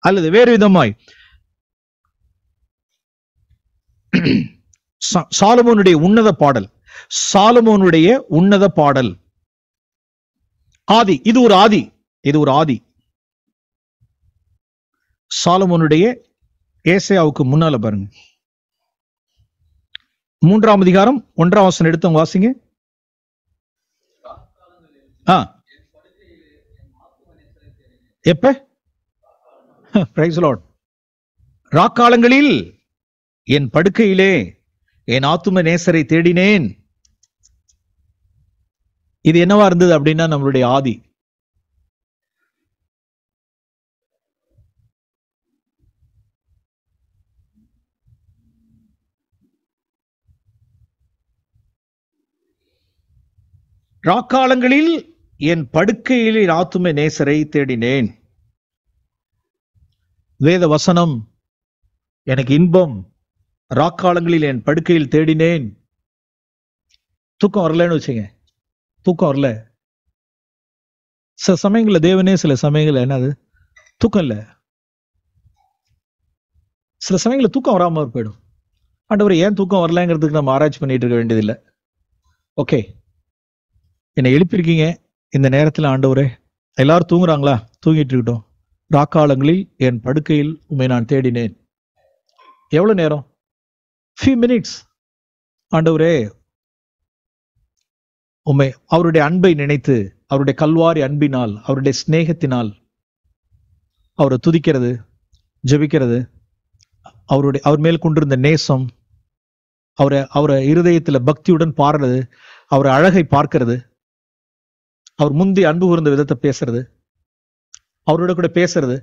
அல்லது வேறு விதமாய் சாலமோனுடைய உன்னத பாடல், சாலமோனுடைய உன்னத பாடல் ஆதி, இது ஒரு ஆதி, இது ஒரு ஆதி. சாலமோனுடைய ஏசாயாவுக்கு முன்னால பாருங்க, மூன்றாம் அதிகாரம் ஒன்றாம் வசனம் எடுத்தவங்க வாசிங்க. ஆ எப்ப பிரைஸ் லார்ட், ராக்காலங்களில் என் படுக்கையிலே என் ஆத்தும நேசரை தேடினேன். இது என்னவா இருந்தது அப்படின்னா நம்மளுடைய ஆதி. ராக்காலங்களில் என் படுக்கையில் என் ஆத்தும நேசரை தேடினேன். வேத வசனம் எனக்கு இன்பம். ராக்காலங்களில் என் படுக்கையில் தேடினேன். தூக்கம் வரலன்னு வச்சுங்க, தூக்கம் வரல. சில சமயங்கள தேவனே, சில சமயங்கள என்னது தூக்கம் இல்லை, சில சமயங்கள தூக்கம் வராமல் போயிடும். ஆண்டவர் ஏன் தூக்கம் வரலங்கிறதுக்கு நம்ம ஆராய்ச்சி பண்ணிட்டு இருக்க வேண்டியதில்லை. ஓகே, என்னை எழுப்பியிருக்கீங்க இந்த நேரத்தில் ஆண்டவரே. எல்லாரும் தூங்குறாங்களா? தூங்கிட்டு இருக்கட்டும். ராக்காலங்களில் என் படுக்கையில் உண்மை நான் தேடினேன். எவ்வளோ நேரம்? Few minutes. ஆண்டவரே உண்மை, அவருடைய அன்பை நினைத்து, அவருடைய கல்வாரி அன்பினால், அவருடைய ஸ்நேகத்தினால் அவரை துதிக்கிறது, ஜெபிக்கிறது, அவருடைய அவர் மேல் கொண்டிருந்த நேசம், அவரை அவரை இருதயத்தில் பக்தியுடன் பாடுறது, அவரை அழகை பார்க்கிறது, அவர் முந்தி அன்பு கூர்ந்த விதத்தை பேசுறது, அவரோட கூட பேசுறது.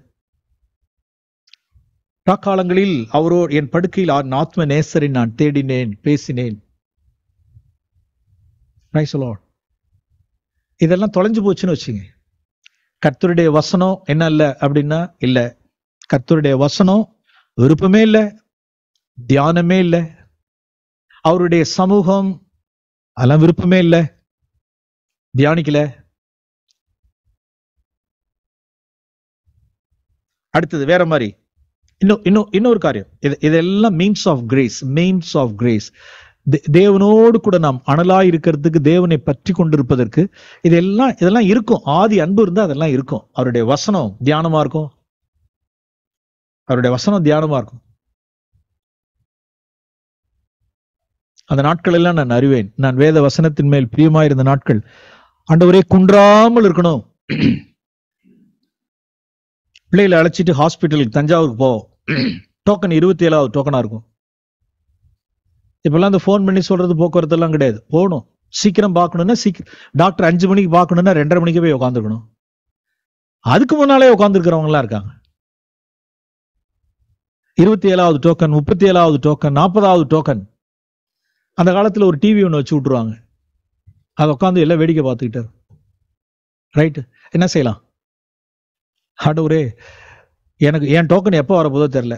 ராக்காலங்களில் அவரோ என் படுக்கையில் ஆன் ஆத்ம நேசரை நான் தேடினேன், பேசினேன். இதெல்லாம் தொலைஞ்சு போச்சுன்னு வச்சுங்க. கர்த்தருடைய வசனம் என்ன இல்ல அப்படின்னா இல்ல, கர்த்தருடைய வசனம் விருப்பமே இல்ல, தியானமே இல்ல, அவருடைய சமூகம் அதெல்லாம் விருப்பமே இல்ல, தியானிக்கல. அடுத்தது வேற மாதிரி இன்னும் இன்னும் இன்னொரு காரியம். இது இதெல்லாம் means of grace, means of grace. தேவனோடு கூட நாம் அனலாய் இருக்கிறதுக்கு, தேவனை பற்றி கொண்டிருப்பதற்கு இதெல்லாம் இதெல்லாம் இருக்கும். ஆதி அன்பு இருந்தா அதெல்லாம் இருக்கும். அவருடைய வசனம் தியானமா இருக்கும், அவருடைய வசனம் தியானமா இருக்கும். அந்த நாட்கள் எல்லாம் நான் அறிவேன், நான் வேத வசனத்தின் மேல் பிரியமாயிருந்த நாட்கள். ஆண்டவரே, குன்றாமல் இருக்கணும். பிள்ளைகளை அழைச்சிட்டு ஹாஸ்பிட்டலுக்கு தஞ்சாவூருக்கு போவோம். டோக்கன் இருபத்தி ஏழாவது டோக்கனா இருக்கும். இப்பெல்லாம் அந்த ஃபோன் பண்ணி சொல்றது போக்குவரத்து எல்லாம் கிடையாது. போகணும், சீக்கிரம் பார்க்கணும்னா சீக்கிரம் டாக்டர் அஞ்சு மணிக்கு பார்க்கணும்னா ரெண்டரை மணிக்கு போய் உட்காந்துருக்கணும். அதுக்கு முன்னாலே உட்காந்துருக்கிறவங்களாம் இருக்காங்க. இருபத்தி ஏழாவது டோக்கன், முப்பத்தி ஏழாவது டோக்கன், நாற்பதாவது டோக்கன். அந்த காலத்தில் ஒரு டிவி ஒன்று வச்சு விட்ருவாங்க, அதை உட்காந்து எல்லாம் வேடிக்கை பார்த்துக்கிட்டாரு. ரைட்டு, என்ன செய்யலாம்? ஆண்டவரே, எனக்கு என் டோக்கன் எப்போ வரப்போதோ தெரில.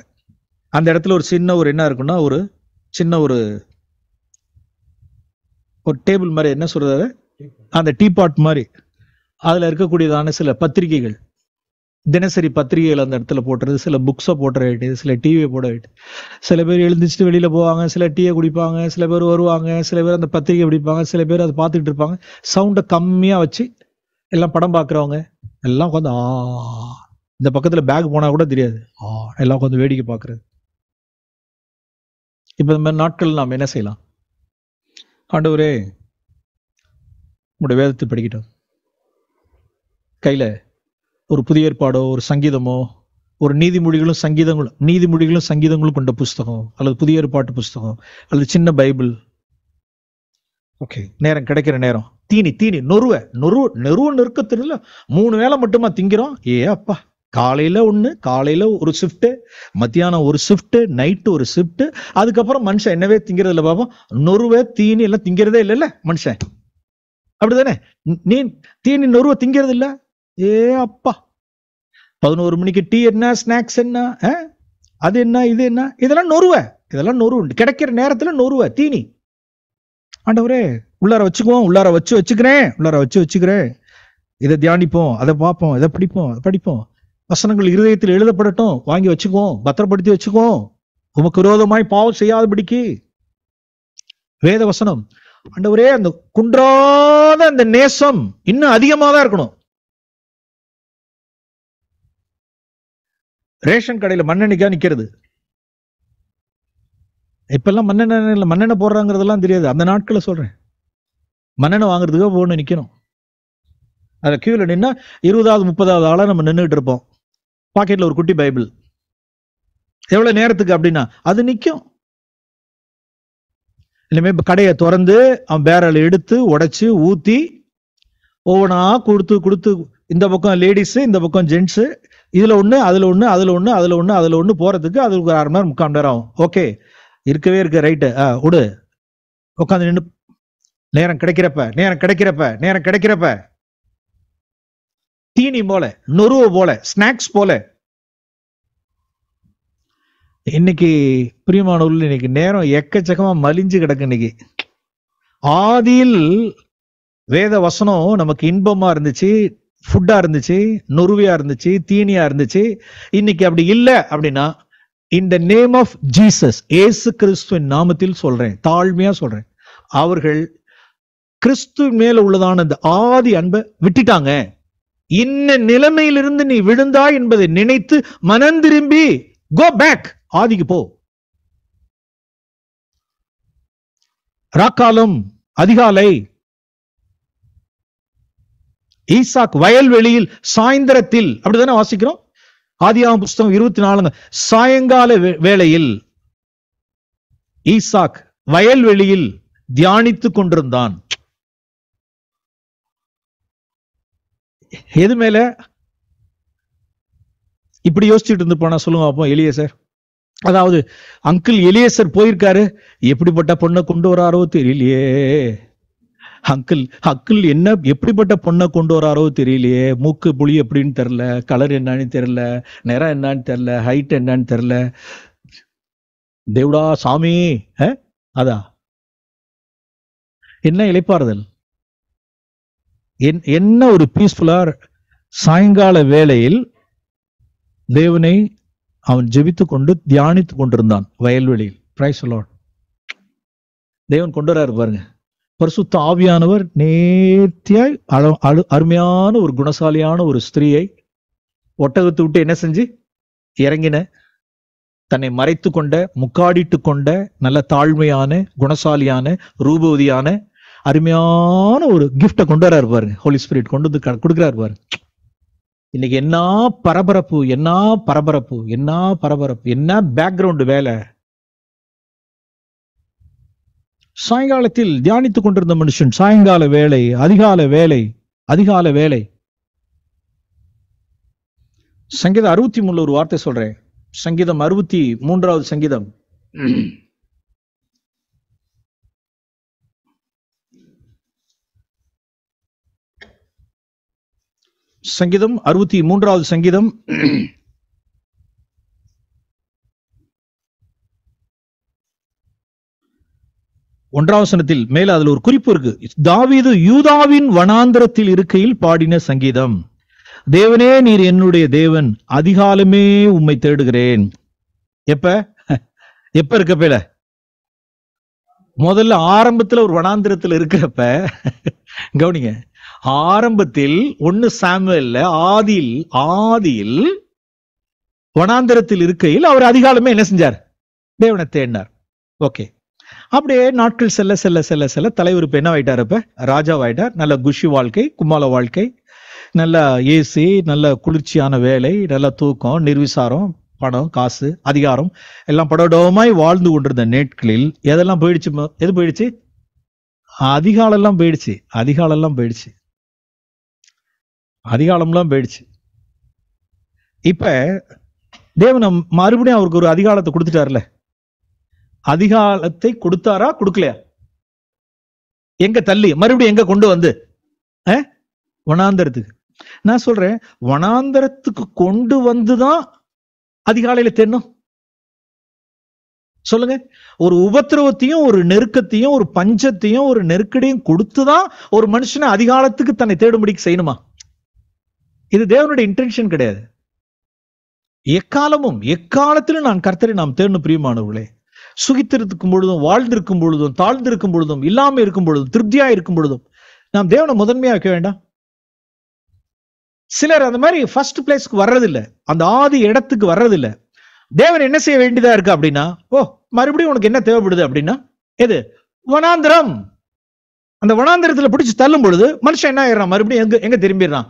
அந்த இடத்துல ஒரு சின்ன ஒரு என்ன இருக்குன்னா, ஒரு சின்ன ஒரு ஒரு டேபிள் மாதிரி, என்ன சொல்றது, அந்த டீபாட் மாதிரி, அதில் இருக்கக்கூடியதான சில பத்திரிகைகள், தினசரி பத்திரிகைகள் அந்த இடத்துல போட்டுறது, சில புக்ஸை போட்டுற வேண்டியது, சில டிவியை போட வேண்டியது. சில பேர் எழுந்திரிச்சிட்டு வெளியில் போவாங்க, சில டீயை குடிப்பாங்க, சில பேர் வருவாங்க, சில பேர் அந்த பத்திரிகை பிடிப்பாங்க, சில பேர் அதை பார்த்துக்கிட்டு இருப்பாங்க. சவுண்டை கம்மியாக வச்சு எல்லாம் படம் பார்க்குறவங்க எல்லாம் உட்காந்து ஆ, இந்த பக்கத்தில் பேக் போனால் கூட தெரியாது, ஆ எல்லாம் உட்காந்து வேடிக்கை பார்க்குறது. இப்போ இந்த மாதிரி நாட்கள் நாம் என்ன செய்யலாம்? ஆண்டவரே, உங்களுடைய வேதத்தை படிக்கிட்டோம், கையில் ஒரு புதிய ஏற்பாடோ ஒரு சங்கீதமோ, ஒரு நீதிமொழிகளும் சங்கீதங்களும் நீதிமொழிகளும் சங்கீதங்களும் கொண்ட புஸ்தகம், அல்லது புதிய ஏற்பாட்டு புஸ்தகம், அல்லது சின்ன பைபிள். ஓகே, நேரம் கிடைக்கிற நேரம் தீனி தீனி நொறுவை நொறுவ நெருவ நெருக்க தெரியல. மூணு வேளை மட்டுமா திங்கிறோம்? ஏ அப்பா, காலையில் ஒன்று, காலையில் ஒரு ஷிஃப்ட்டு, மத்தியானம் ஒரு ஷிஃப்ட்டு, நைட்டு ஒரு ஷிஃப்ட்டு, அதுக்கப்புறம் மனுஷன் என்னவே திங்கிறது இல்லை. பாப்போம், நொறுவை தீனி எல்லாம் திங்கிறதே இல்லைல்ல மனுஷன், அப்படிதானே? நீ தீனி நொறுவை திங்கிறது இல்லை. ஏ அப்பா, பதினோரு மணிக்கு டீ என்ன, ஸ்நாக்ஸ் என்ன, அது என்ன, இது என்ன, இதெல்லாம் நொறுவை, இதெல்லாம் நொறுவு கிடைக்கிற நேரத்தில் நொறுவை தீனி. ஆண்டவரே, உள்ளார வச்சுக்குவோம், உள்ளார வச்சு வச்சுக்கிறேன் உள்ளார வச்சு வச்சுக்கிறேன் இதை தியானிப்போம், அதை பார்ப்போம், இதை படிப்போம், படிப்போம். வசனங்கள் இருதயத்தில் எழுதப்படட்டும், வாங்கி வச்சுக்குவோம், பத்திரப்படுத்தி வச்சுக்குவோம், உமக்கு விரோதமாய் பாவம் செய்யாதபடிக்கு. வேத வசனம் ஆண்டவரே, அந்த குன்றாத அந்த நேசம் இன்னும் அதிகமாக தான் இருக்கணும். ரேஷன் கடையில் மண்ணெண்ணிக்கா நிற்கிறது. இப்பெல்லாம் மண்ணெண்ணெய் மண்ணெண்ணெய் போடுறாங்கிறதெல்லாம் தெரியாது. அந்த நாட்களை சொல்றேன், மண்ணெண்ணெய் வாங்குறதுக்காக போகணும், நிற்கணும். அதை கியூவில் நின்னா இருபதாவது முப்பதாவது ஆளாக நம்ம நின்றுட்டு இருப்போம். பாக்கெட்டில் ஒரு குட்டி பைபிள், எவ்வளோ நேரத்துக்கு அப்படின்னா அது நிற்கும். இனிமேல் இப்போ கடையை திறந்து அவன் பேரல் எடுத்து உடைச்சி ஊற்றி ஒவ்வொன்றா கொடுத்து கொடுத்து, இந்த பக்கம் லேடிஸு, இந்த பக்கம் ஜென்ட்ஸு, இதில் ஒன்று, அதில் ஒன்று, அதில் ஒன்று, அதில் ஒன்று, அதில் ஒன்று போகிறதுக்கு அது ஒரு அரை மணி நேரம், முக்கால் மணி நேரம் ஆகும். ஓகே, இருக்கவே இருக்கு. ரைட்டு, ஆ விடு, உட்காந்து நின்று நேரம் கிடைக்கிறப்ப நேரம் கிடைக்கிறப்ப நேரம் கிடைக்கிறப்ப தீனி போல, நொறுவை போல, ஸ்நாக்ஸ் போல. இன்னைக்கு பிரியமானவர்கள், இன்னைக்கு நேரம் எக்கச்சக்கமா மலிஞ்சு கிடக்கு. இன்னைக்கு ஆதியில் வேத வசனம் நமக்கு இன்பமா இருந்துச்சு, ஃபுட்டா இருந்துச்சு, நொறுவையா இருந்துச்சு, தீனியா இருந்துச்சு. இன்னைக்கு அப்படி இல்லை. அப்படின்னா இந்த நேம் ஆஃப் ஜீசஸ், ஏசு கிறிஸ்துவின் நாமத்தில் சொல்றேன், தாழ்மையா சொல்றேன், அவர்கள் கிறிஸ்து மேல உள்ளதான அந்த ஆதி அன்பை விட்டுட்டாங்க. இன்ன நிலைமையிலிருந்து நீ விழுந்தாய் என்பதை நினைத்து மனம் திரும்பி கோ பேக், ஆதிக்கு போ. ராக்காலம், அதிகாலை, ஈசாக் வயல்வெளியில், சாயந்தரத்தில், அப்படித்தானே வாசிக்கிறோம். ஆதியாகம புஸ்தகம் இருபத்தி நாலுங்க, சாயங்கால வேளையில் ஈசாக் வயல்வெளியில் தியானித்துக் கொண்டிருந்தான். எது மேல இப்படி யோசிச்சுட்டு இருந்து போனா சொல்லுங்க அப்போ எலியேசர், அதாவது அங்கிள் எலியேசர் போயிருக்காரு, எப்படிப்பட்ட பொண்ணை கொண்டு வராரோ தெரியலையே, Uncle, Uncle, end up எப்படிப்பட்ட பொண்ண கொண்டு வராரோ தெரியலையே, மூக்கு புளி எப்படின்னு தெரியல, கலர் என்னன்னு தெரியல, நிறம் என்னன்னு தெரியல, ஹைட் என்னன்னு தெரியல. தேவடா சாமி அதா என்ன இளைப்பாறுதல், என்ன ஒரு பீஸ்ஃபுல்லா சாயங்கால வேளையில் தேவனை அவன் ஜெபித்து கொண்டு தியானித்து கொண்டிருந்தான் வயல்வெளியில். Praise the Lord. தேவன் கொண்டு வராரு பாருங்க, பரிசுத்த ஆவியானவர் நேர்த்தியாய் அருமையான ஒரு குணசாலியான ஒரு ஸ்திரீயை ஒட்டகத்தை விட்டு என்ன செஞ்சு இறங்கின, தன்னை மறைத்து கொண்ட முக்காடிட்டு கொண்ட நல்ல தாழ்மையான குணசாலியான ரூபவதியான அருமையான ஒரு கிஃப்டை கொண்டு வராரு பாருங்க. ஹோலி ஸ்பிரிட் கொண்டு வந்து கொடுக்குறாரு பாருங்க. இன்னைக்கு என்ன பரபரப்பு, என்ன பரபரப்பு, என்ன பரபரப்பு, என்ன பேக்ரவுண்டு வேலை. சாயங்காலத்தில் தியானித்துக் கொண்டிருந்த மனுஷன் சாயங்கால வேலை, அதிகால வேலை, அதிகால வேலை. சங்கீதம் அறுபத்தி மூணுல ஒரு வார்த்தை சொல்றேன். சங்கீதம் அறுபத்தி மூன்றாவது சங்கீதம் சங்கீதம் அறுபத்தி மூன்றாவது சங்கீதம் ஒன்றாவது வசனத்தில் மேல அதுல ஒரு குறிப்பு இருக்கு. தாவீது யூதாவின் வனாந்திரத்தில் இருக்கையில் பாடின சங்கீதம். தேவனே நீர் என்னுடைய தேவன், அதிகாலமே உம்மை தேடுகிறேன். எப்ப எப்ப இருக்கப்பல, முதல்ல ஆரம்பத்துல ஒரு வனாந்திரத்தில் இருக்கிறப்ப கவனிங்க. ஆரம்பத்தில் ஒன்னு சாமுவேல்ல ஆதியில் ஆதியில் வனாந்திரத்தில் இருக்கையில் அவர் அதிகாலமே என்ன செஞ்சார், தேவனை தேடினார். ஓகே, அப்படியே நாட்கள் செல்ல செல்ல செல்ல செல்ல தலைவர் இப்ப என்ன ஆயிட்டார், இப்ப ராஜாவாயிட்டார். நல்ல குஷி வாழ்க்கை, கும்மால வாழ்க்கை, நல்ல ஏசி, நல்ல குளிர்ச்சியான வேலை, நல்ல தூக்கம், நிர்விசாரம், பணம், காசு, அதிகாரம் எல்லாம் படோடமாய் வாழ்ந்து கொண்டிருந்த நேட்களில் எதெல்லாம் போயிடுச்சு, எது போயிடுச்சு, அதிகாலெல்லாம் போயிடுச்சு, அதிகாலெல்லாம் போயிடுச்சு, அதிகாலம்லாம் போயிடுச்சு. இப்ப தேவன் மறுபடியும் அவருக்கு ஒரு அதிகாலத்தை கொடுத்துட்டார்ல. அதிகாலத்தை கொடுத்தாரா கொடுக்கலையா, எங்க தள்ளி மறுபடியும் எங்க கொண்டு வந்து வனாந்தரத்துக்கு, நான் சொல்றேன் வனாந்தரத்துக்கு கொண்டு வந்துதான் அதிகாலையில தேடணும். சொல்லுங்க, ஒரு உபத்திரவத்தையும் ஒரு நெருக்கத்தையும் ஒரு பஞ்சத்தையும் ஒரு நெருக்கடியும் கொடுத்துதான் ஒரு மனுஷனை அதிகாலத்துக்கு தன்னை தேடும்படிக்கு செய்யணுமா? இது தேவனுடைய இன்டென்ஷன் கிடையாது. எக்காலமும் எக்காலத்திலும் நான் கர்த்தரை நாம் தேடணும் பிரியமானவர்களே. சுகித்திருக்கும் பொழுதும், வாழ்ந்திருக்கும் பொழுதும், தாழ்ந்திருக்கும் பொழுதும், இல்லாமல் இருக்கும் பொழுதும், திருப்தியா இருக்கும் பொழுதும் நாம் தேவனை முதன்மையா வைக்க வேண்டாம். சிலர் அந்த மாதிரி ஃபர்ஸ்ட் பிளேஸ்க்கு வர்றதில்லை, அந்த ஆதி இடத்துக்கு வர்றதில்லை. தேவன் என்ன செய்ய வேண்டியதா இருக்கு அப்படின்னா, ஓ மறுபடியும் உனக்கு என்ன தேவைப்படுது அப்படின்னா எது, வனாந்திரம். அந்த வனாந்திரத்துல பிடிச்சு தள்ளும் பொழுது மனுஷன் என்ன ஆயிடுறான், மறுபடியும் எங்க எங்க திரும்பிடுறான்,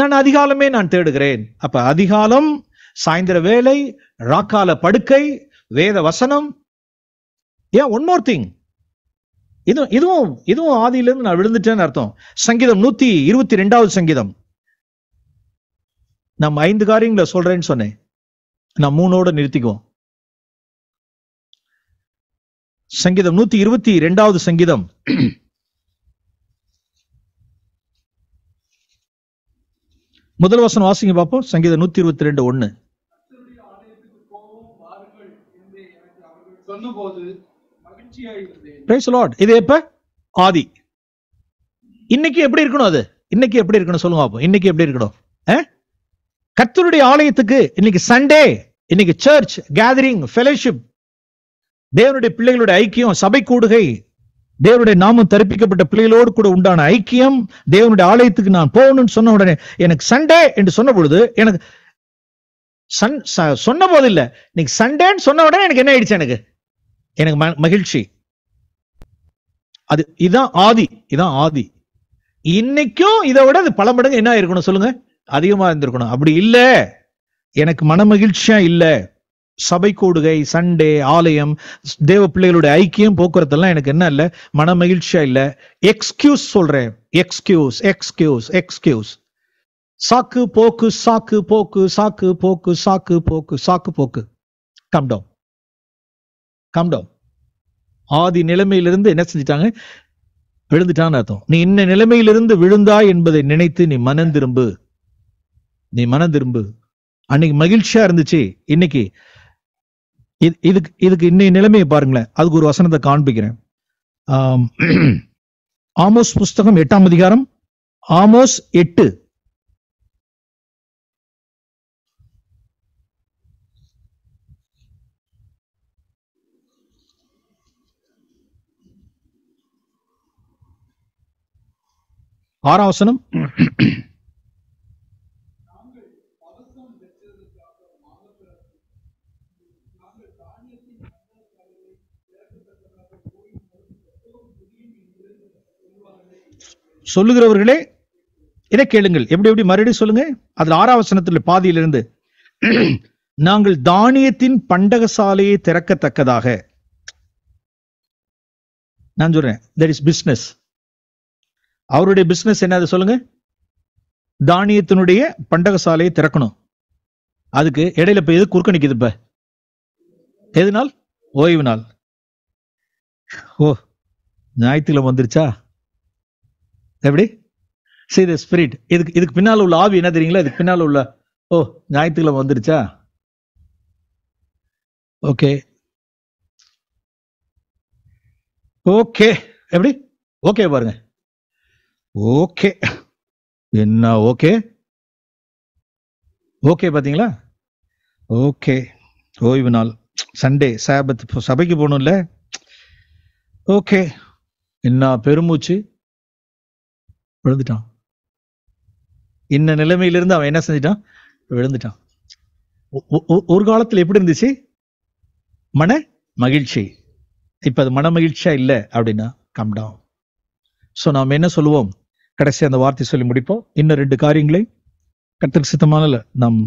நான் அதிகாலமே நான் தேடுகிறேன். அப்ப அதிகாலம், சாயந்தர வேலை, ராக்கால படுக்கை, வேத வசனம். ஏன் ஒன் மோர் திங், இது இதுவும் இதுவும் ஆதியிலிருந்து நான் விழுந்துட்டேன்னு அர்த்தம். சங்கீதம் நூத்தி இருபத்தி ரெண்டாவது சங்கீதம். நம்ம ஐந்து காரியங்களை சொல்றேன்னு சொன்னேன், நான் மூணோட நிறுத்திக்குவோம். சங்கீதம் நூத்தி இருபத்தி ரெண்டாவது சங்கீதம் முதல் வசனம் வாசிங்க பார்ப்போம். சங்கீதம் நூத்தி இருபத்தி ரெண்டு ஒண்ணு. Praise the Lord. இது எப்ப ஆதி, இன்னைக்கு எப்படி இருக்கணும், அது இன்னைக்கு எப்படி இருக்கணும் சொல்லுங்க பாப்போம். இன்னைக்கு எப்படி இருக்கணும், கர்த்தருடைய ஆலயத்துக்கு இன்னைக்கு சண்டே, இன்னைக்கு சர்ச் கேதரிங், ஃபெலோஷிப், தேவனுடைய பிள்ளைகளுடைய ஐக்கியம், சபை கூடுகை, தேவனுடைய நாமம் தரிப்பிக்கப்பட்ட பிள்ளைகளோடு கூட உண்டான ஐக்கியம். தேவனுடைய ஆலயத்துக்கு நான் போகணும்னு சொன்ன உடனே எனக்கு சண்டே என்று சொன்ன பொழுது, எனக்கு சொன்ன போது இல்ல, இன்னைக்கு சண்டேன்னு சொன்ன உடனே எனக்கு என்ன ஆயிடுச்சு, எனக்கு எனக்கு மகிழ்ச்சி. அது இதான் ஆதி, இதான் ஆதி. இன்னைக்கும் இதை விட அது பல மடங்கு என்ன இருக்கணும் சொல்லுங்க, அதிகமா இருந்திருக்கணும். அப்படி இல்ல, எனக்கு மன மகிழ்ச்சியா இல்ல, சபை கூடுகை, சண்டே, ஆலயம், தேவ பிள்ளைகளுடைய ஐக்கியம், போக்குவரத்தெல்லாம் எனக்கு என்ன இல்ல, மன மகிழ்ச்சியா இல்ல. எக்ஸ்கியூஸ் சொல்றேன், எக்ஸ்கியூஸ் எக்ஸ்கியூஸ் எக்ஸ்கியூஸ். சாக்கு போக்கு, சாக்கு போக்கு, சாக்கு போக்கு, சாக்கு போக்கு, சாக்கு போக்கு. Come down, come down. ஆதி நிலைமையிலிருந்து என்ன செஞ்சிட்டாங்க, விழுந்துட்டான் அர்த்தம். நீ இன்ன நிலைமையிலிருந்து விழுந்தாய் என்பதை நினைத்து நீ மனம் திரும்பு, நீ மனம் திரும்பு. அன்னைக்கு மகிழ்ச்சியா இருந்துச்சு, இன்னைக்கு இதுக்கு இதுக்கு இன்னைய நிலைமையை பாருங்களேன். அதுக்கு ஒரு வசனத்தை காண்பிக்கிறேன். ஆஹ் ஆமோஸ் புஸ்தகம் எட்டாம் அதிகாரம், ஆமோஸ் எட்டு, ஆறாம் வசனம். சொல்லுகிறவர்களே இதை கேளுங்கள். எப்படி எப்படி மறுபடியும் சொல்லுங்க. அதுல ஆறாம் வசனத்துல பாதியிலிருந்து, நாங்கள் தானியத்தின் பண்டகசாலையை திறக்கத்தக்கதாக. நான் சொல்றேன், தட் இஸ் பிஸ்னஸ். அவருடைய பிசினஸ் என்னது சொல்லுங்க? தானியத்தினுடைய பண்டகசாலையை திறக்கணும். அதுக்கு இடையில போய் எது குறுக்கணிக்குது? இப்ப எது நாள்? ஓய்வு நாள். ஓ, ஞாயிற்றுக்கிழமை வந்துருச்சா? எப்படி சீ த ஸ்பிரிட்? இதுக்கு இதுக்கு பின்னால் உள்ள ஆவி என்ன தெரியுங்களா? இதுக்கு பின்னால் உள்ள, ஓ ஞாயிற்றுக்கிழமை வந்துருச்சா, ஓகே ஓகே. எப்படி ஓகே பாருங்க, ஓகே என்ன ஓகே ஓகே பாத்தீங்களா? ஓகே ஓய்வு நாள், சண்டே சாபத், சபைக்கு போகணும்ல, ஓகே என்ன பெருமூச்சு, விழுந்துட்டான். இன்ன நிலைமையிலிருந்து அவன் என்ன செஞ்சிட்டான்? விழுந்துட்டான். ஒரு காலத்துல எப்படி இருந்துச்சு? மன மகிழ்ச்சி. இப்ப அது மன மகிழ்ச்சியா இல்லை அப்படின்னா கம் டவுன். சோ நாம் என்ன சொல்லுவோம்? கடைசி அந்த வார்த்தை சொல்லி முடிப்போம். இன்னும் ரெண்டு காரியங்களை கர்த்தருக்கு சித்தமான நாம்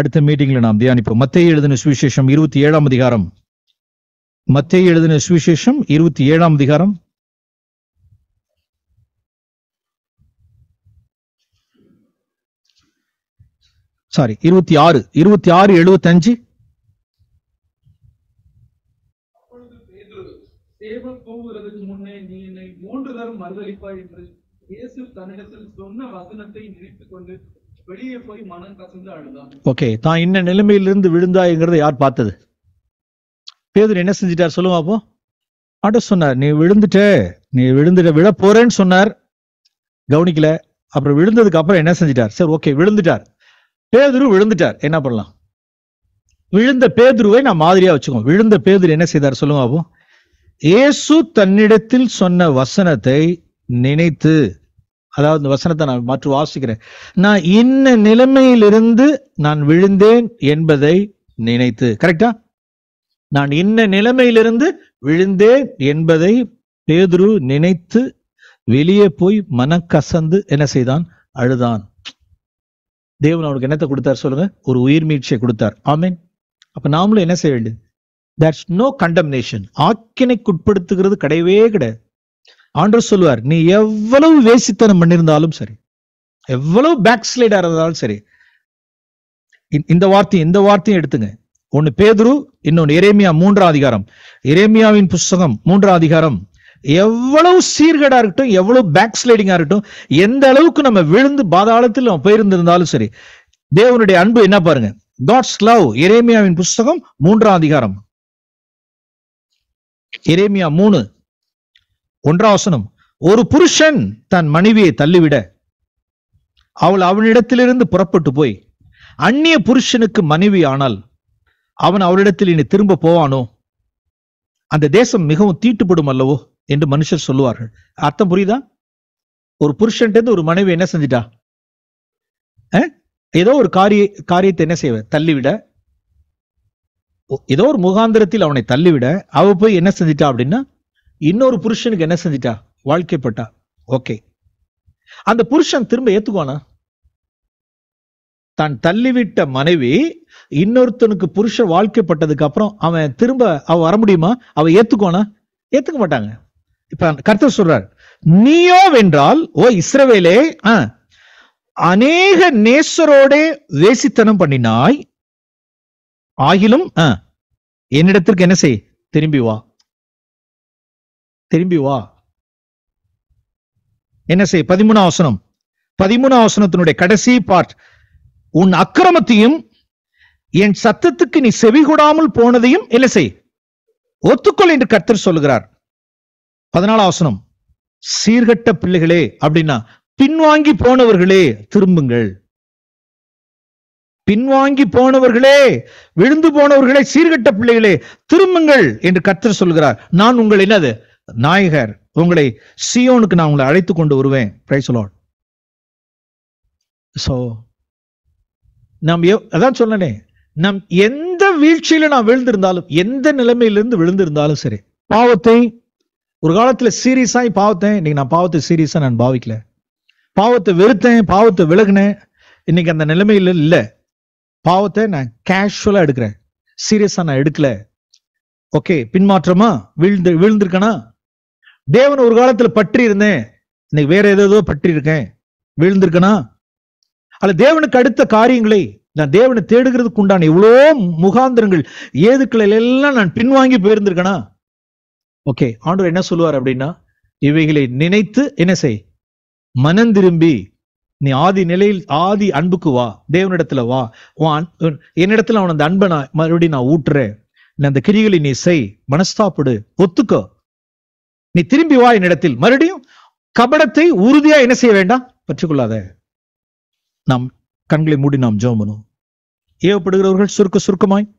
அடுத்த மீட்டிங்ல நாம் தியானிப்போம். மத்தேயு எழுதின சுவிசேஷம் இருபத்தி ஏழாம் அதிகாரம், மத்தேயு எழுதின சுவிசேஷம் இருபத்தி ஏழாம் அதிகாரம், சாரி இருபத்தி ஆறு, இருபத்தி ஆறு எழுபத்தி அஞ்சு. இன்ன நிலைமையிலிருந்து விழுந்தாய்ங்கிறத யார் பார்த்தது? பேதுரு என்ன செஞ்சிட்டார் சொல்லுவா? அப்போ ஆண்டவர் சொன்னார், நீ விழுந்துட்ட, நீ விழுந்துட்ட, விழ போறேன்னு சொன்னார், கவனிக்கல. அப்புறம் விழுந்ததுக்கு அப்புறம் என்ன செஞ்சிட்டார்? சரி ஓகே, விழுந்துட்டார் பேதுரு, விழுந்துட்டார், என்ன பண்ணலாம்? விழுந்த பேதுருவை நான் மாதிரியா வச்சுக்கோம். விழுந்த பேதுரு என்ன செய்தார் சொல்லுவா? அப்போ இயேசு தன்னிடத்தில் சொன்ன வசனத்தை நினைத்து, அதாவது இந்த வசனத்தை நான் மாற்றி வாசிக்கிறேன், நான் இன்ன நிலைமையிலிருந்து நான் விழுந்தேன் என்பதை நினைத்து. கரெக்டா? நான் இன்ன நிலைமையிலிருந்து விழுந்தேன் என்பதை பேதுரு நினைத்து வெளியே போய் மனக்கசந்து என்ன செய்தான்? அழுதான். தேவன் அவனுக்கு என்னத்தை கொடுத்தார் சொல்லுங்க? ஒரு உயிர் மீட்சியை கொடுத்தார். ஆமீன். அப்ப நாமளும் என்ன செய்ய வேண்டியது? That's no condemnation. ஆக்கினைக்குட்படுத்துகிறது கிடையவே கிடையாது. ஆண்டவர் சொல்லுவார், நீ எவ்வளவு வேசித்தனம் பண்ணிருந்தாலும் சரி, எவ்வளவு பேக்ஸ்லைடா இருந்தாலும் சரி, இந்த வார்த்தையும் இந்த வார்த்தையும் எடுத்துங்க. ஒன்னு பேதுரு, இன்னொன்னு எரேமியா மூன்றாம் அதிகாரம், எரேமியாவின் புஸ்தகம் மூன்றாம் அதிகாரம். எவ்வளவு சீர்கேடா இருக்கட்டும், எவ்வளவு பேக்ஸ்லைடிங்கா இருக்கட்டும், எந்த அளவுக்கு நம்ம விழுந்து பாதாளத்தில் நம்ம போயிருந்திருந்தாலும் சரி, தேவனுடைய அன்பு என்ன பாருங்க, காட்ஸ் லவ். எரேமியாவின் புஸ்தகம் மூன்றாம் அதிகாரம், எரேமியா மூணு ஒன்றாம் வசனம். ஒரு புருஷன் தன் மனைவியை தள்ளிவிட அவள் அவனிடத்திலிருந்து புறப்பட்டு போய் அந்நிய புருஷனுக்கு மனைவி ஆனால் அவன் அவளிடத்தில் இனி திரும்ப போவானோ? அந்த தேசம் மிகவும் தீட்டுப்படும் அல்லவோ என்று மனுஷர் சொல்லுவார்கள். அர்த்தம் புரியுதா? ஒரு புருஷன்ட்டு ஒரு மனைவி என்ன செஞ்சிட்டா? ஏதோ ஒரு காரிய காரியத்தை என்ன செய்வ? தள்ளிவிட, ஏதோ ஒரு முகாந்திரத்தில் அவனை தள்ளிவிட அவ போய் என்ன செஞ்சிட்டா அப்படின்னா இன்னொரு புருஷனுக்கு என்ன செஞ்சிட்டா? வாழ்க்கைப்பட்டா. ஓகே, அந்த புருஷன் திரும்ப ஏத்துக்குவானா? தான் தள்ளிவிட்ட மனைவி இன்னொருத்தனுக்கு புருஷன் வாழ்க்கைப்பட்டதுக்கு அப்புறம் அவன் திரும்ப அவ வர முடியுமா? அவ ஏத்துக்குவானா? ஏத்துக்க மாட்டாங்க. இப்ப கர்த்தர் சொல்றார், நீயோ வென்றால் ஓ இஸ்ரவேலே, ஆஹ் அநேக நேசரோட வேசித்தனம் பண்ணினாய், ஆகிலும் என்னிடத்திற்கு என்ன செய்? திரும்பி வா, திரும்பி வா. என்ன செய் பதிமூணு வசனம் பதிமூணு வசனத்தினுடைய கடைசி பார்ட் உன் அக்கிரமத்தையும் என் சத்தத்துக்கு நீ செவிகூடாமல் போனதையும் என்ன செய் ஒத்துக்கொள் என்று கர்த்தர் சொல்கிறார். பதினாலாம் வசனம் சீர்கட்ட பிள்ளைகளே அப்படின்னா பின்வாங்கி போனவர்களே திரும்புங்கள், பின்வாங்கி போனவர்களே விழுந்து போனவர்களே சீர்கட்ட பிள்ளைகளே திரும்புங்கள் என்று கர்த்தர் சொல்கிறார். நான் உங்கள் என்னது நாயகர் உங்களை சியோனுக்கு நான் உங்களை அழைத்து கொண்டு வருவேன். Price the Lord. சோ நாம் அதான் சொன்னனே நாம் எந்த வீழ்ச்சியில நான் விழுந்திருந்தாலும் எந்த நிலைமையிலிருந்து விழுந்திருந்தாலும் சரி பாவத்தை ஒரு காலத்துல சீரியஸாய் பாவத்தேன், இன்னைக்கு நான் பாவத்தை சீரியஸா நான் பாவிக்கல, பாவத்தை வெறுத்தேன், பாவத்தை விலகினேன், இன்னைக்கு அந்த நிலைமையில இல்லை, பாவத்தை நான் கேஷுவலா எடுக்கிறேன், சீரியஸா நான் எடுக்கல. ஓகே பின்மாற்றமா விழுந்து விழுந்திருக்கேனா? தேவனை ஒரு காலத்துல பற்றி இருந்தேன், இன்னைக்கு வேற ஏதோ பற்றி இருக்கேன், விழுந்திருக்கேனா? அல்ல தேவனுக்கு அடுத்த காரியங்களை நான் தேவனை தேடுகிறதுக்கு உண்டான இவ்வளோ முகாந்திரங்கள் ஏதுக்களை எல்லாம் நான் பின்வாங்கி போயிருந்திருக்கேனா? ஓகே ஆண்டவர் என்ன சொல்லுவார் அப்படின்னா இவைகளை நினைத்து என்ன செய் மனம் திரும்பி நீ ஆதி நிலையில் ஆதி அன்புக்கு வா, தேவனிடத்துல வா, என்னிடத்துல அவன் அந்த அன்பை நான் மறுபடியும் நான் ஊட்டுறேன், அந்த கிரிகளை நீ செய், மனஸ்தாப்படு, ஒத்துக்கோ, நீ திரும்பி வா என்னிடத்தில். மறுபடியும் கபடத்தை உறுதியா என்ன செய்ய வேண்டாம் பற்றிக்கொள்ளாத. நாம் கண்களை மூடி நாம் ஜெபம் பண்ணுவோம். ஏவப்படுகிறவர்கள் சுருக்க சுருக்கமாய்